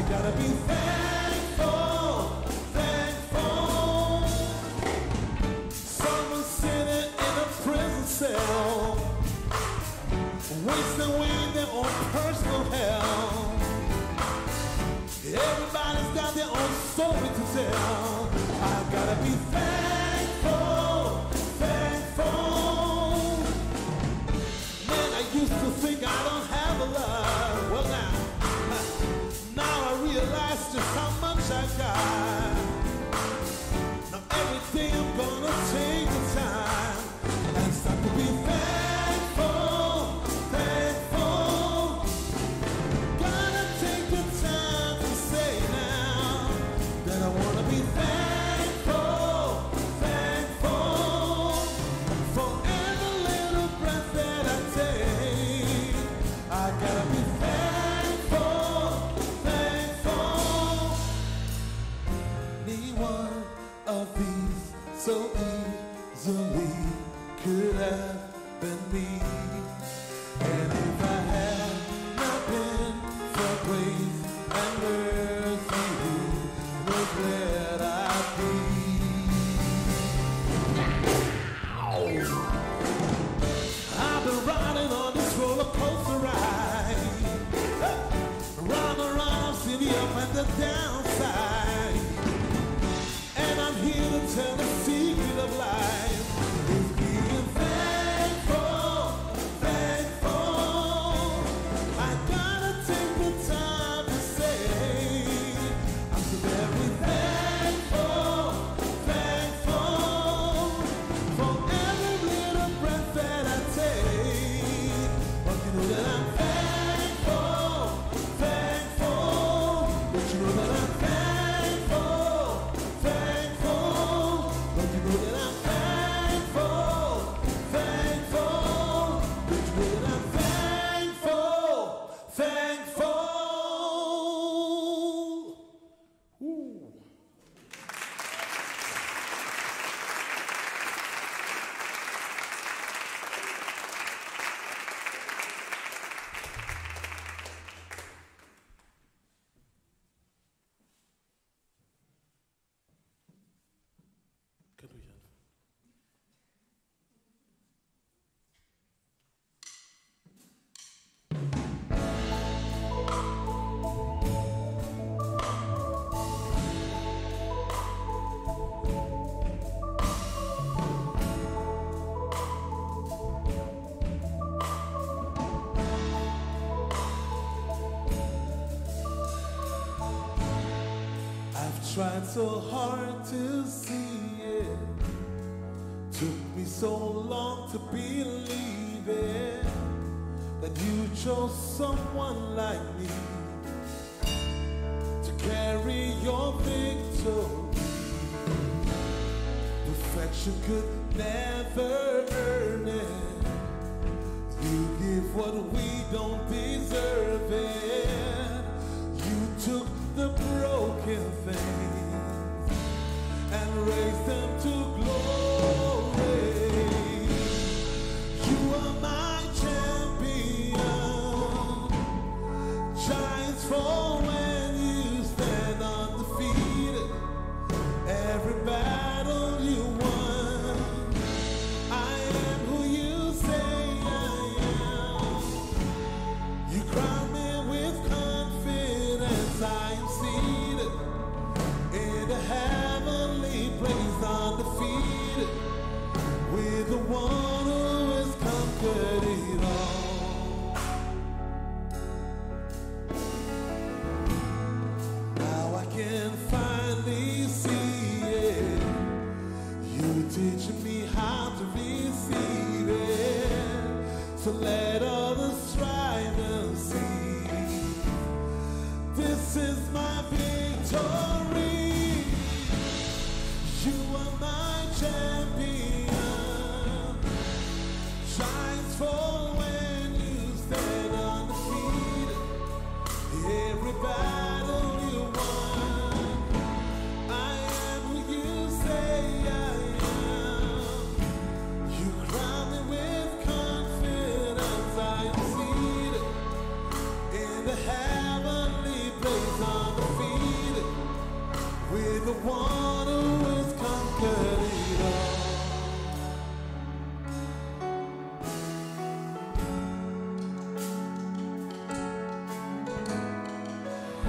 Gotta be thankful, thankful. Someone sitting in a prison cell, wasting away their own personal hell. Everybody's got their own story to tell. I gotta be thankful, thankful. Man, I used to think I don't have a lot. Well now I realize just how much I got. Now everything I'm gonna change in time. I start to be thankful, thankful. Gotta take the time to say now that I wanna be thankful, thankful. For every little breath that I take, I gotta be thankful, thankful. Need one of these so easily could have been me. And if I had not been for grace and mercy, who knows where I'd be? I've been riding on this roller coaster ride, round and round, see the up and the downside. And I'm here to tell the secret of life. Tried so hard to see it, took me so long to believe it, that you chose someone like me to carry your victory. Perfection could never earn it. You give what we don't deserve it. You took the broken things and raise them to glory. You are my champion. Giants fall when you stand undefeated. Every battle you won, I am who you say I am. You crown me with confidence. I am in the heavenly place, undefeated. We're the one who has conquered it all. Now I can finally see it. You teach me how to receive it. So let others try and see. This is my victory. You are my champion. Shines for when you stand undefeated. Every battle you won, I am who you say I am. You crown me with confidence. I am seated in the heavenly place. one who has conquered it all.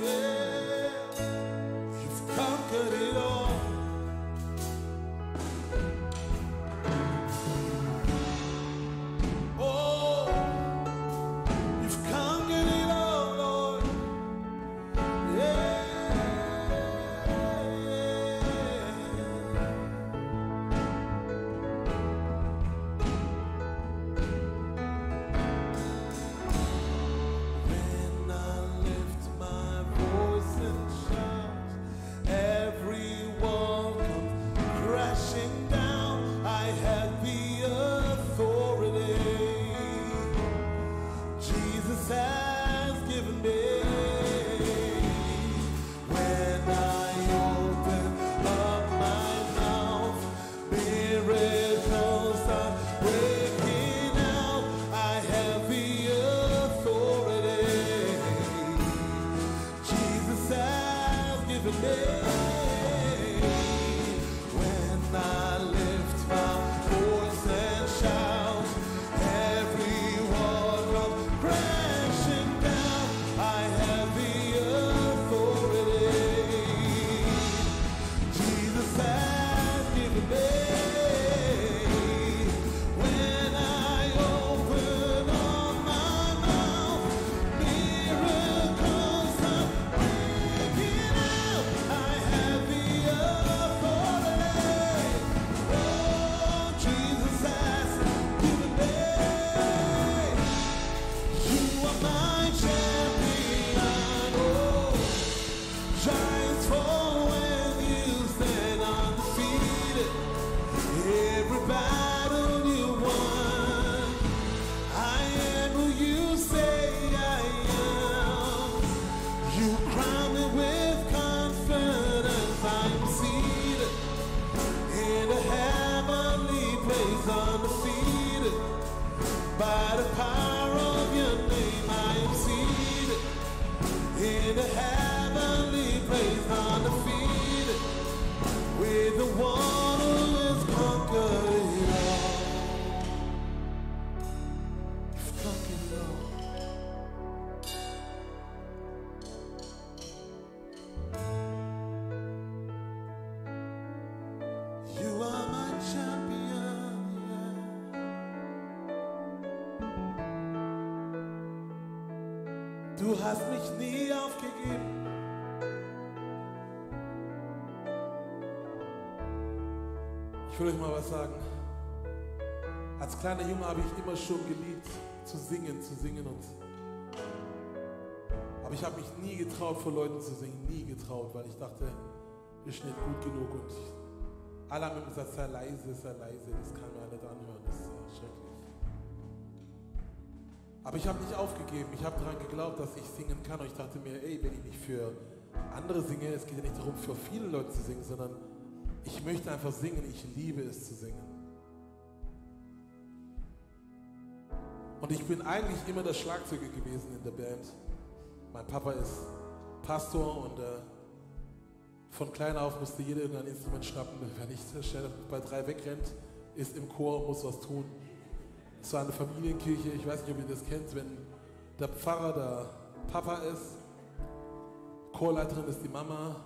Yeah, he's conquered it all. By the power of your name, I am seated in a heavenly place, undefeated, with the one who has conquered it all. You've conquered it all. You are my champion. Du hast mich nie aufgegeben. Ich will euch mal was sagen. Als kleiner Junge habe ich immer schon geliebt, zu singen. Aber ich habe mich nie getraut, vor Leuten zu singen. Nie getraut, weil ich dachte, wir sind nicht gut genug. Und alle haben mir gesagt, sei leise. Das kann man nicht anhören. Das ist schrecklich. Aber ich habe nicht aufgegeben, ich habe daran geglaubt, dass ich singen kann. Und ich dachte mir, ey, wenn ich nicht für andere singe, es geht ja nicht darum, für viele Leute zu singen, sondern ich möchte einfach singen, ich liebe es zu singen. Und ich bin eigentlich immer der Schlagzeuger gewesen in der Band. Mein Papa ist Pastor und von klein auf musste jeder irgendein Instrument schnappen. Wer nicht schnell bei 3 wegrennt, ist im Chor und muss was tun. Es war eine Familienkirche, ich weiß nicht, ob ihr das kennt, wenn der Pfarrer der Papa ist, Chorleiterin ist die Mama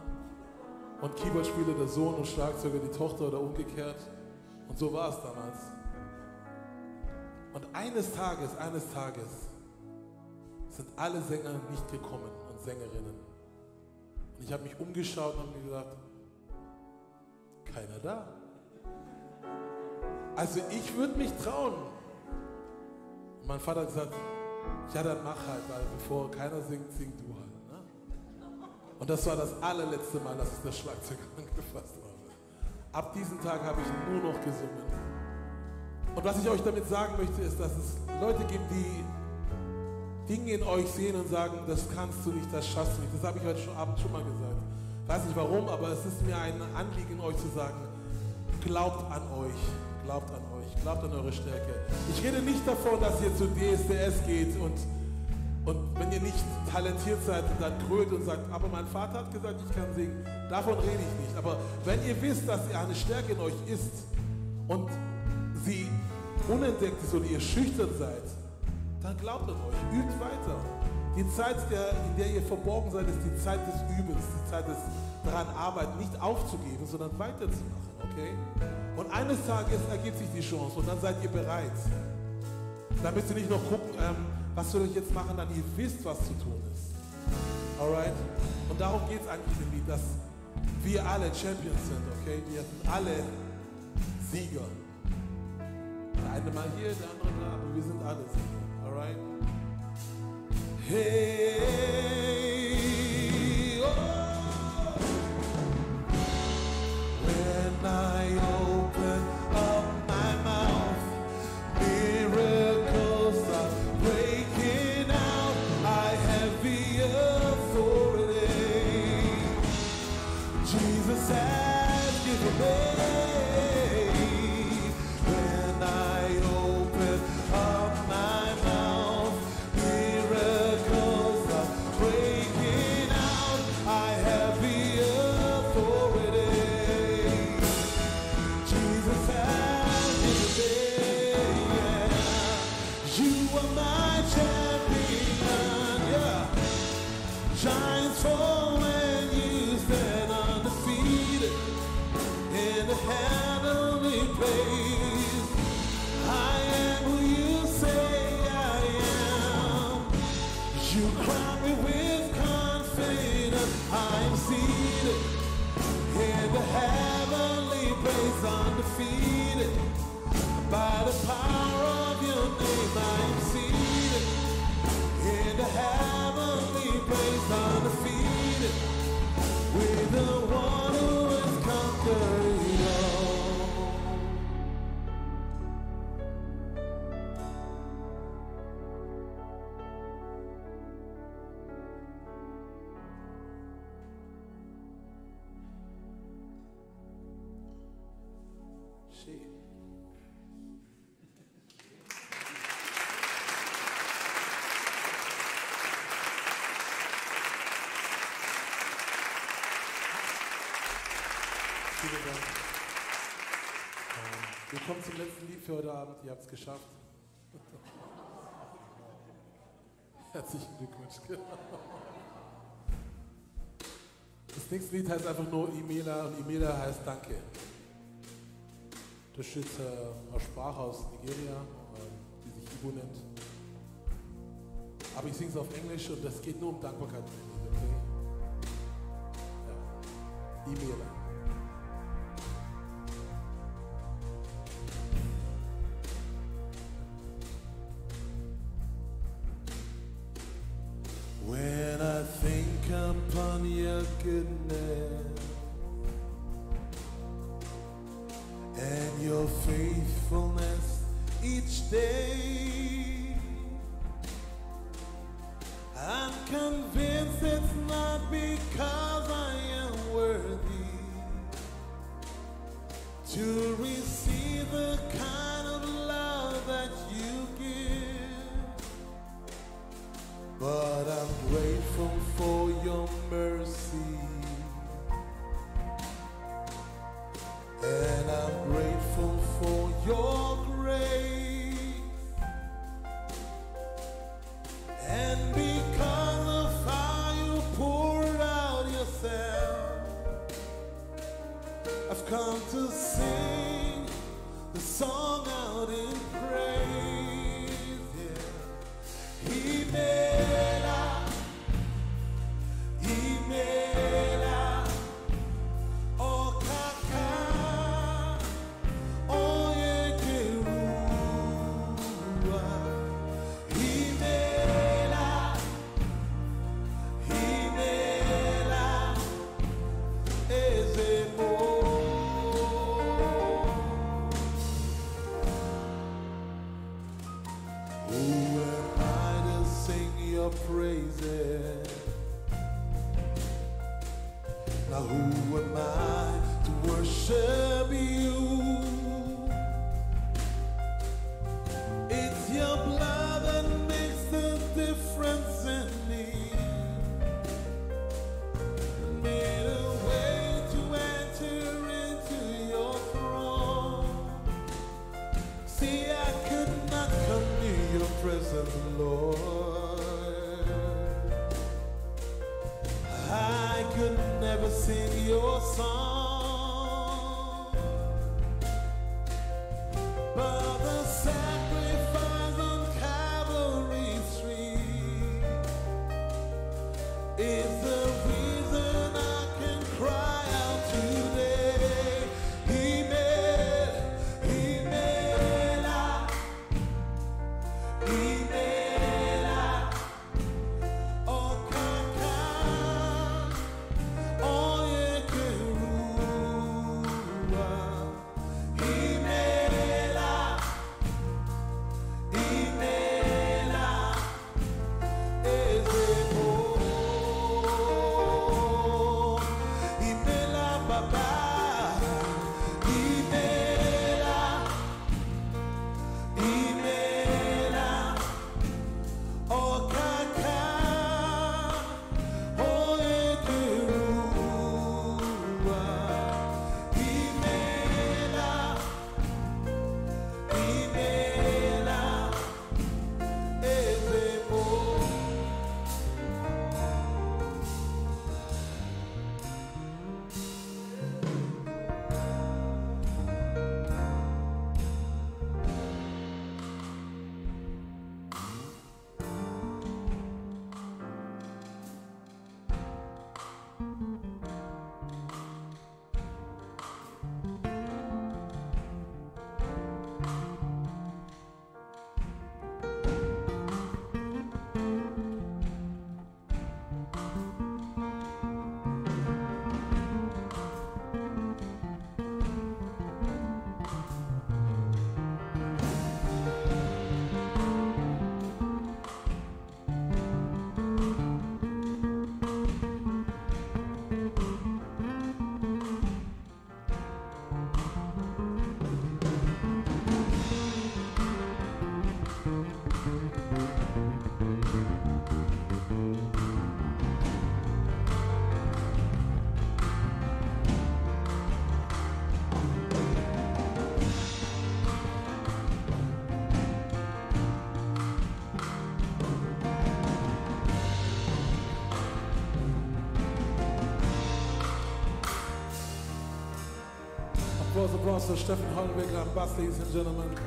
und Keyboardspieler der Sohn und Schlagzeuger die Tochter oder umgekehrt. Und so war es damals. Und eines Tages sind alle Sänger nicht gekommen und Sängerinnen. Und ich habe mich umgeschaut und mir gedacht, keiner da. Also ich würde mich trauen. Mein Vater hat gesagt, ja dann mach halt, weil bevor keiner singt, sing du halt. Ne? Und das war das allerletzte Mal, dass ich das Schlagzeug angefasst habe. Ab diesem Tag habe ich nur noch gesungen. Und was ich euch damit sagen möchte, ist, dass es Leute gibt, die Dinge in euch sehen und sagen, das kannst du nicht, das schaffst du nicht. Das habe ich heute Abend schon mal gesagt. Ich weiß nicht warum, aber es ist mir ein Anliegen, euch zu sagen, glaubt an euch. Glaubt an euch, glaubt an eure Stärke. Ich rede nicht davon, dass ihr zu DSDS geht und Und wenn ihr nicht talentiert seid, dann trödelt und sagt, aber mein Vater hat gesagt, ich kann singen. Davon rede ich nicht. Aber wenn ihr wisst, dass eine Stärke in euch ist und sie unentdeckt ist oder ihr schüchtern seid, dann glaubt an euch, übt weiter. Die Zeit, in der ihr verborgen seid, ist die Zeit des Übens, die Zeit des daran arbeiten, nicht aufzugeben, sondern weiterzumachen, okay? Und eines Tages ergibt sich die Chance und dann seid ihr bereit. Dann müsst ihr nicht noch gucken, was soll ich jetzt machen, dann ihr wisst, was zu tun ist. Alright? Und darum geht es eigentlich im Lied, dass wir alle Champions sind, okay? Wir sind alle Sieger. Der eine mal hier, der andere da, aber wir sind alle Sieger. Alright? Hey, oh, when I open up my mouth, miracles are breaking out. I have the authority. Jesus has given me. When I open up my mouth, miracles are breaking out. I have the authority. Jesus has given me. You are my champion, yeah. Giants fall when you stand undefeated in the heavenly place. I am who you say I am. You crown me with confidence. I am seated in the heavenly place, undefeated by the power of I'm seated in the heavenly place, undefeated with the one who has conquered it all. She. Wir kommen zum letzten Lied für heute Abend. Ihr habt es geschafft. Herzlichen Glückwunsch. Genau. Das nächste Lied heißt einfach nur Imela und Imela heißt Danke. Das steht aus Sprache aus Nigeria, die sich Igbo nennt. Aber ich singe es auf Englisch und es geht nur um Dankbarkeit. Okay? Ja. Imela. When I think upon your goodness and your faithfulness each day, I'm convinced it's not because I am worthy to receive the kind of love that you give. But I'm grateful for your mercy, and I'm grateful for your grace, and because of how you poured out yourself, I've come to sing the song out in praise. Yeah. He made it's your blood that makes the difference. sing your song by the sacrifice on Calvary's tree is the reason I can cry out today. Applause for Steffen Hollenweger on bass, ladies and gentlemen.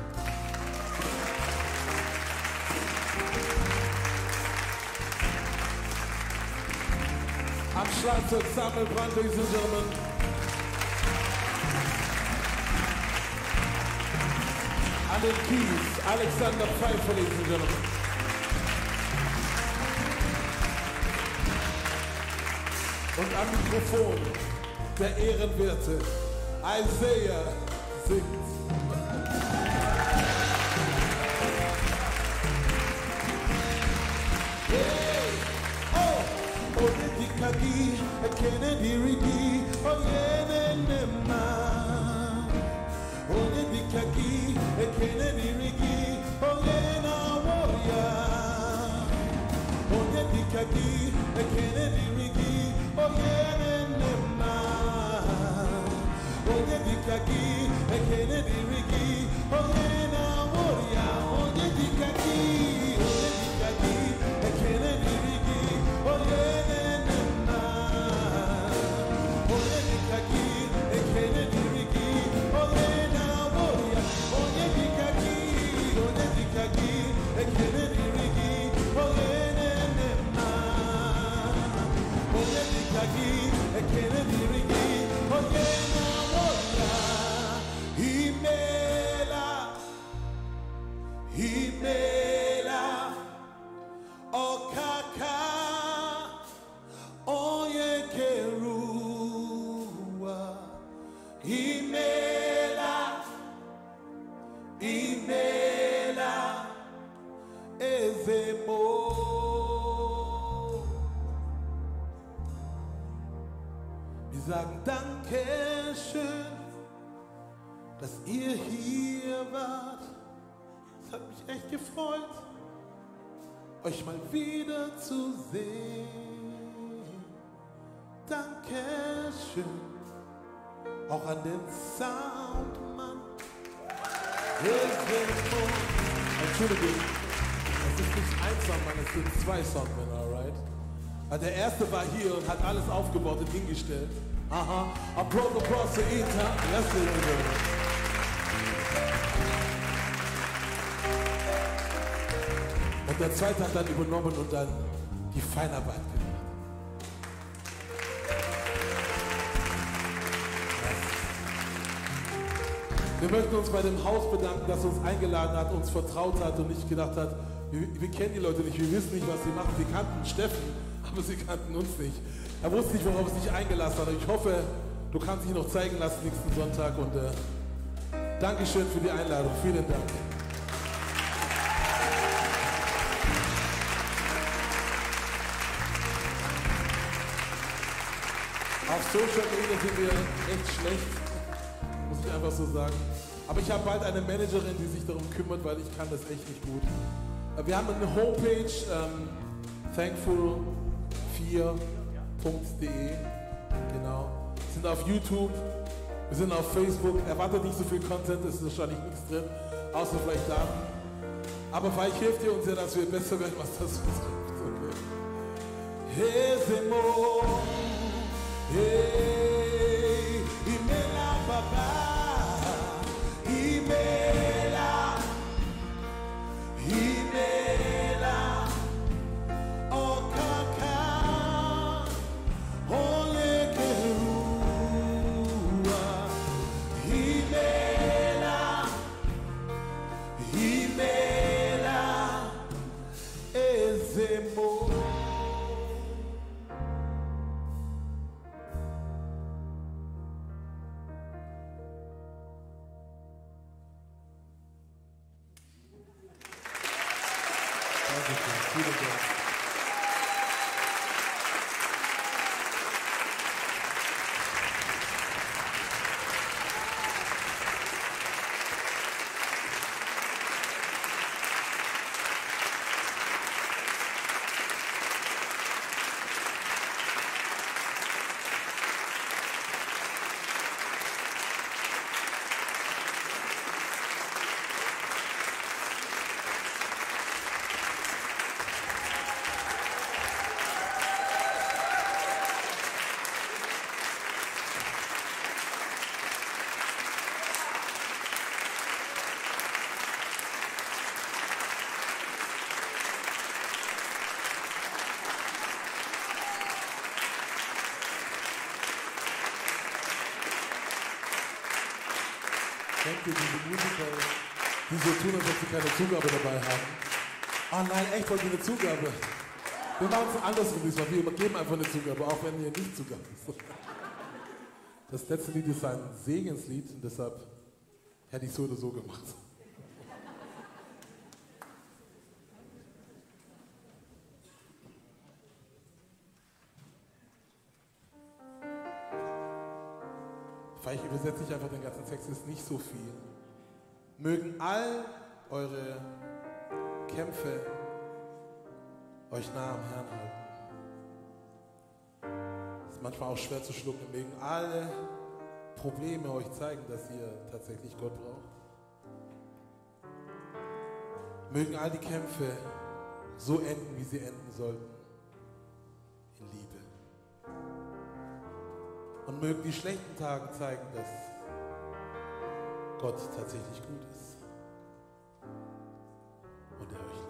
Am Schlagzeug Samuel Brandt, ladies and gentlemen. An den Keys Alexander Pfeiffer, ladies and gentlemen. Und am Mikrofon der Ehrenwerte Isaiah Six. Hey, oh, oh, the Kadi, a Kennedy Rigi, oh, Yenema. Oh, the Kadi, a Kennedy Rigi, oh, Yena Warrior. Oh, the Kadi, a Kennedy Rigi, oh, Yenema. Onye dika ki ekene diriki onye na woria onye dika ki ekene diriki onye na na onye dika ki ekene diriki onye na woria onye dika ki ekene diriki onye na na onye dika ki ekene diriki onye na Himela, okaka, onyekeruwa. Himela, himela, ezemo. Wir sagen danke schön, dass ihr hier wart. Es hat mich echt gefreut, euch mal wieder zu sehen. Dankeschön, auch an den Soundmann. Entschuldigung, es ist nicht ein Soundmann, es sind zwei Soundmänner, alright? Der erste war hier und hat alles aufgebaut und hingestellt. Aha. Applaus für ihn. Und der zweite hat dann übernommen und dann die Feinarbeit gemacht. Wir möchten uns bei dem Haus bedanken, das uns eingeladen hat, uns vertraut hat und nicht gedacht hat, wir kennen die Leute nicht, wir wissen nicht, was sie machen. Sie kannten Steffen, aber sie kannten uns nicht. Er wusste nicht, worauf es sich eingelassen hat. Ich hoffe, du kannst dich noch zeigen lassen nächsten Sonntag. Und Dankeschön für die Einladung. Vielen Dank. Auf Social Media sind wir echt schlecht, muss ich einfach so sagen. Aber ich habe bald eine Managerin, die sich darum kümmert, weil ich kann das echt nicht gut. Wir haben eine Homepage, Thankful4.de, genau. Wir sind auf YouTube, wir sind auf Facebook. Erwartet nicht so viel Content, es ist wahrscheinlich nichts drin, außer vielleicht da. Aber vielleicht hilft ihr uns ja, dass wir besser werden, was das betrifft. Hey, Imela Baba, Imela, Imela, Okaka, Olekerua, Imela, Imela, Ezemo. Für diese Musiker, die so tun, als ob sie keine Zugabe dabei haben. Oh nein, echt, wollt ihr eine Zugabe? Wir machen es andersrum diesmal. Wir geben einfach eine Zugabe, auch wenn ihr nicht Zugabe ist. Das letzte Lied ist ein Segenslied und deshalb hätte ich so oder so gemacht. Vielleicht übersetze ich einfach den ganzen Text, ist nicht so viel. Mögen all eure Kämpfe euch nah am Herrn halten. Ist manchmal auch schwer zu schlucken. Mögen alle Probleme euch zeigen, dass ihr tatsächlich Gott braucht. Mögen all die Kämpfe so enden, wie sie enden sollten. In Liebe. Und mögen die schlechten Tage zeigen, dass Gott tatsächlich gut ist. Und er euch liebt.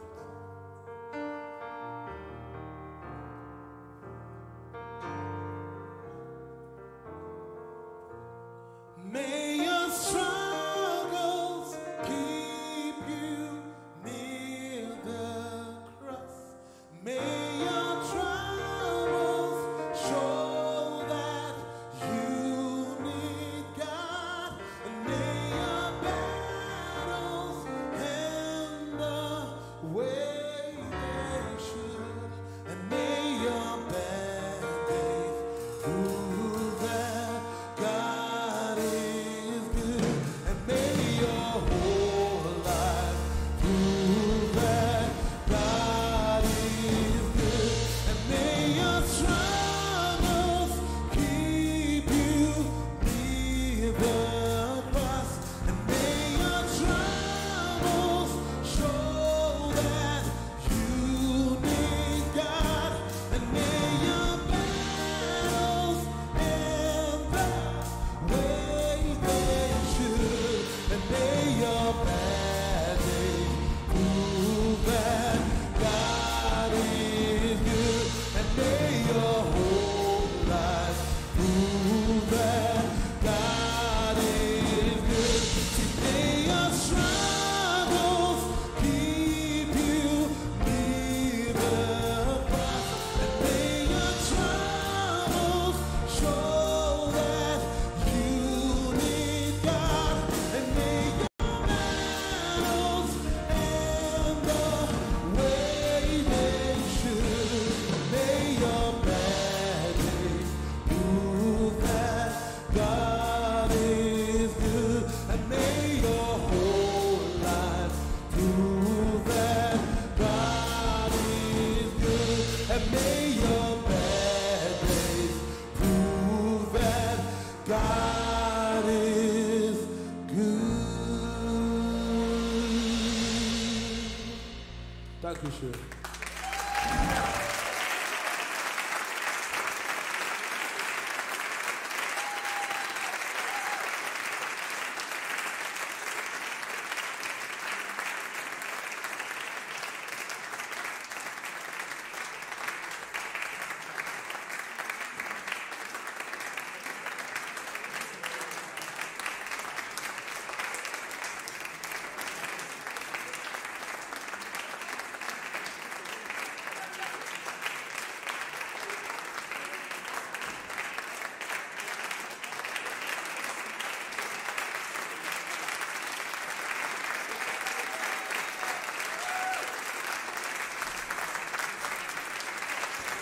Dankeschön.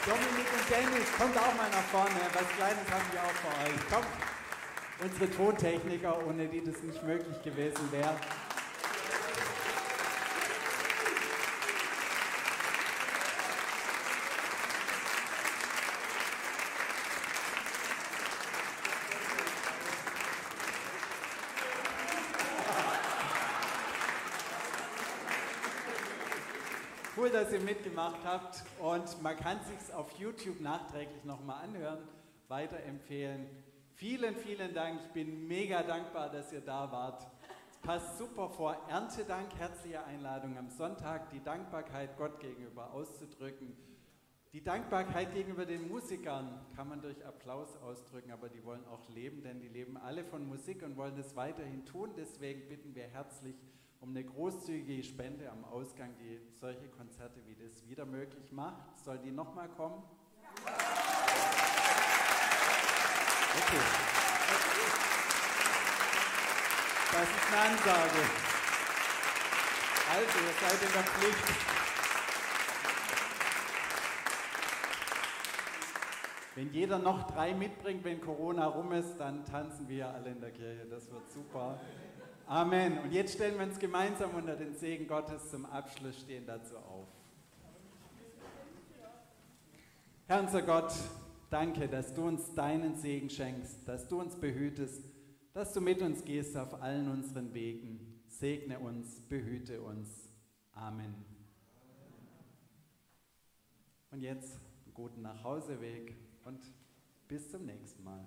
Dominik und Dennis, kommt auch mal nach vorne. Was Kleines haben wir auch für euch. Kommt, unsere Tontechniker, ohne die das nicht möglich gewesen wäre. Cool, dass ihr mitgemacht habt, und man kann es sich auf YouTube nachträglich nochmal anhören, weiterempfehlen. Vielen, vielen Dank. Ich bin mega dankbar, dass ihr da wart. Es passt super vor Erntedank, herzliche Einladung am Sonntag, die Dankbarkeit Gott gegenüber auszudrücken. Die Dankbarkeit gegenüber den Musikern kann man durch Applaus ausdrücken, aber die wollen auch leben, denn die leben alle von Musik und wollen das weiterhin tun. Deswegen bitten wir herzlich um eine großzügige Spende am Ausgang, die solche Konzerte wie das wieder möglich macht. Soll die nochmal kommen? Okay. Das ist eine Ansage. Also, ihr seid in der Pflicht. Wenn jeder noch 3 mitbringt, wenn Corona rum ist, dann tanzen wir alle in der Kirche. Das wird super. Amen. Und jetzt stellen wir uns gemeinsam unter den Segen Gottes zum Abschluss, stehen dazu auf. Herr unser Gott, danke, dass du uns deinen Segen schenkst, dass du uns behütest, dass du mit uns gehst auf allen unseren Wegen. Segne uns, behüte uns. Amen. Und jetzt einen guten Nachhauseweg und bis zum nächsten Mal.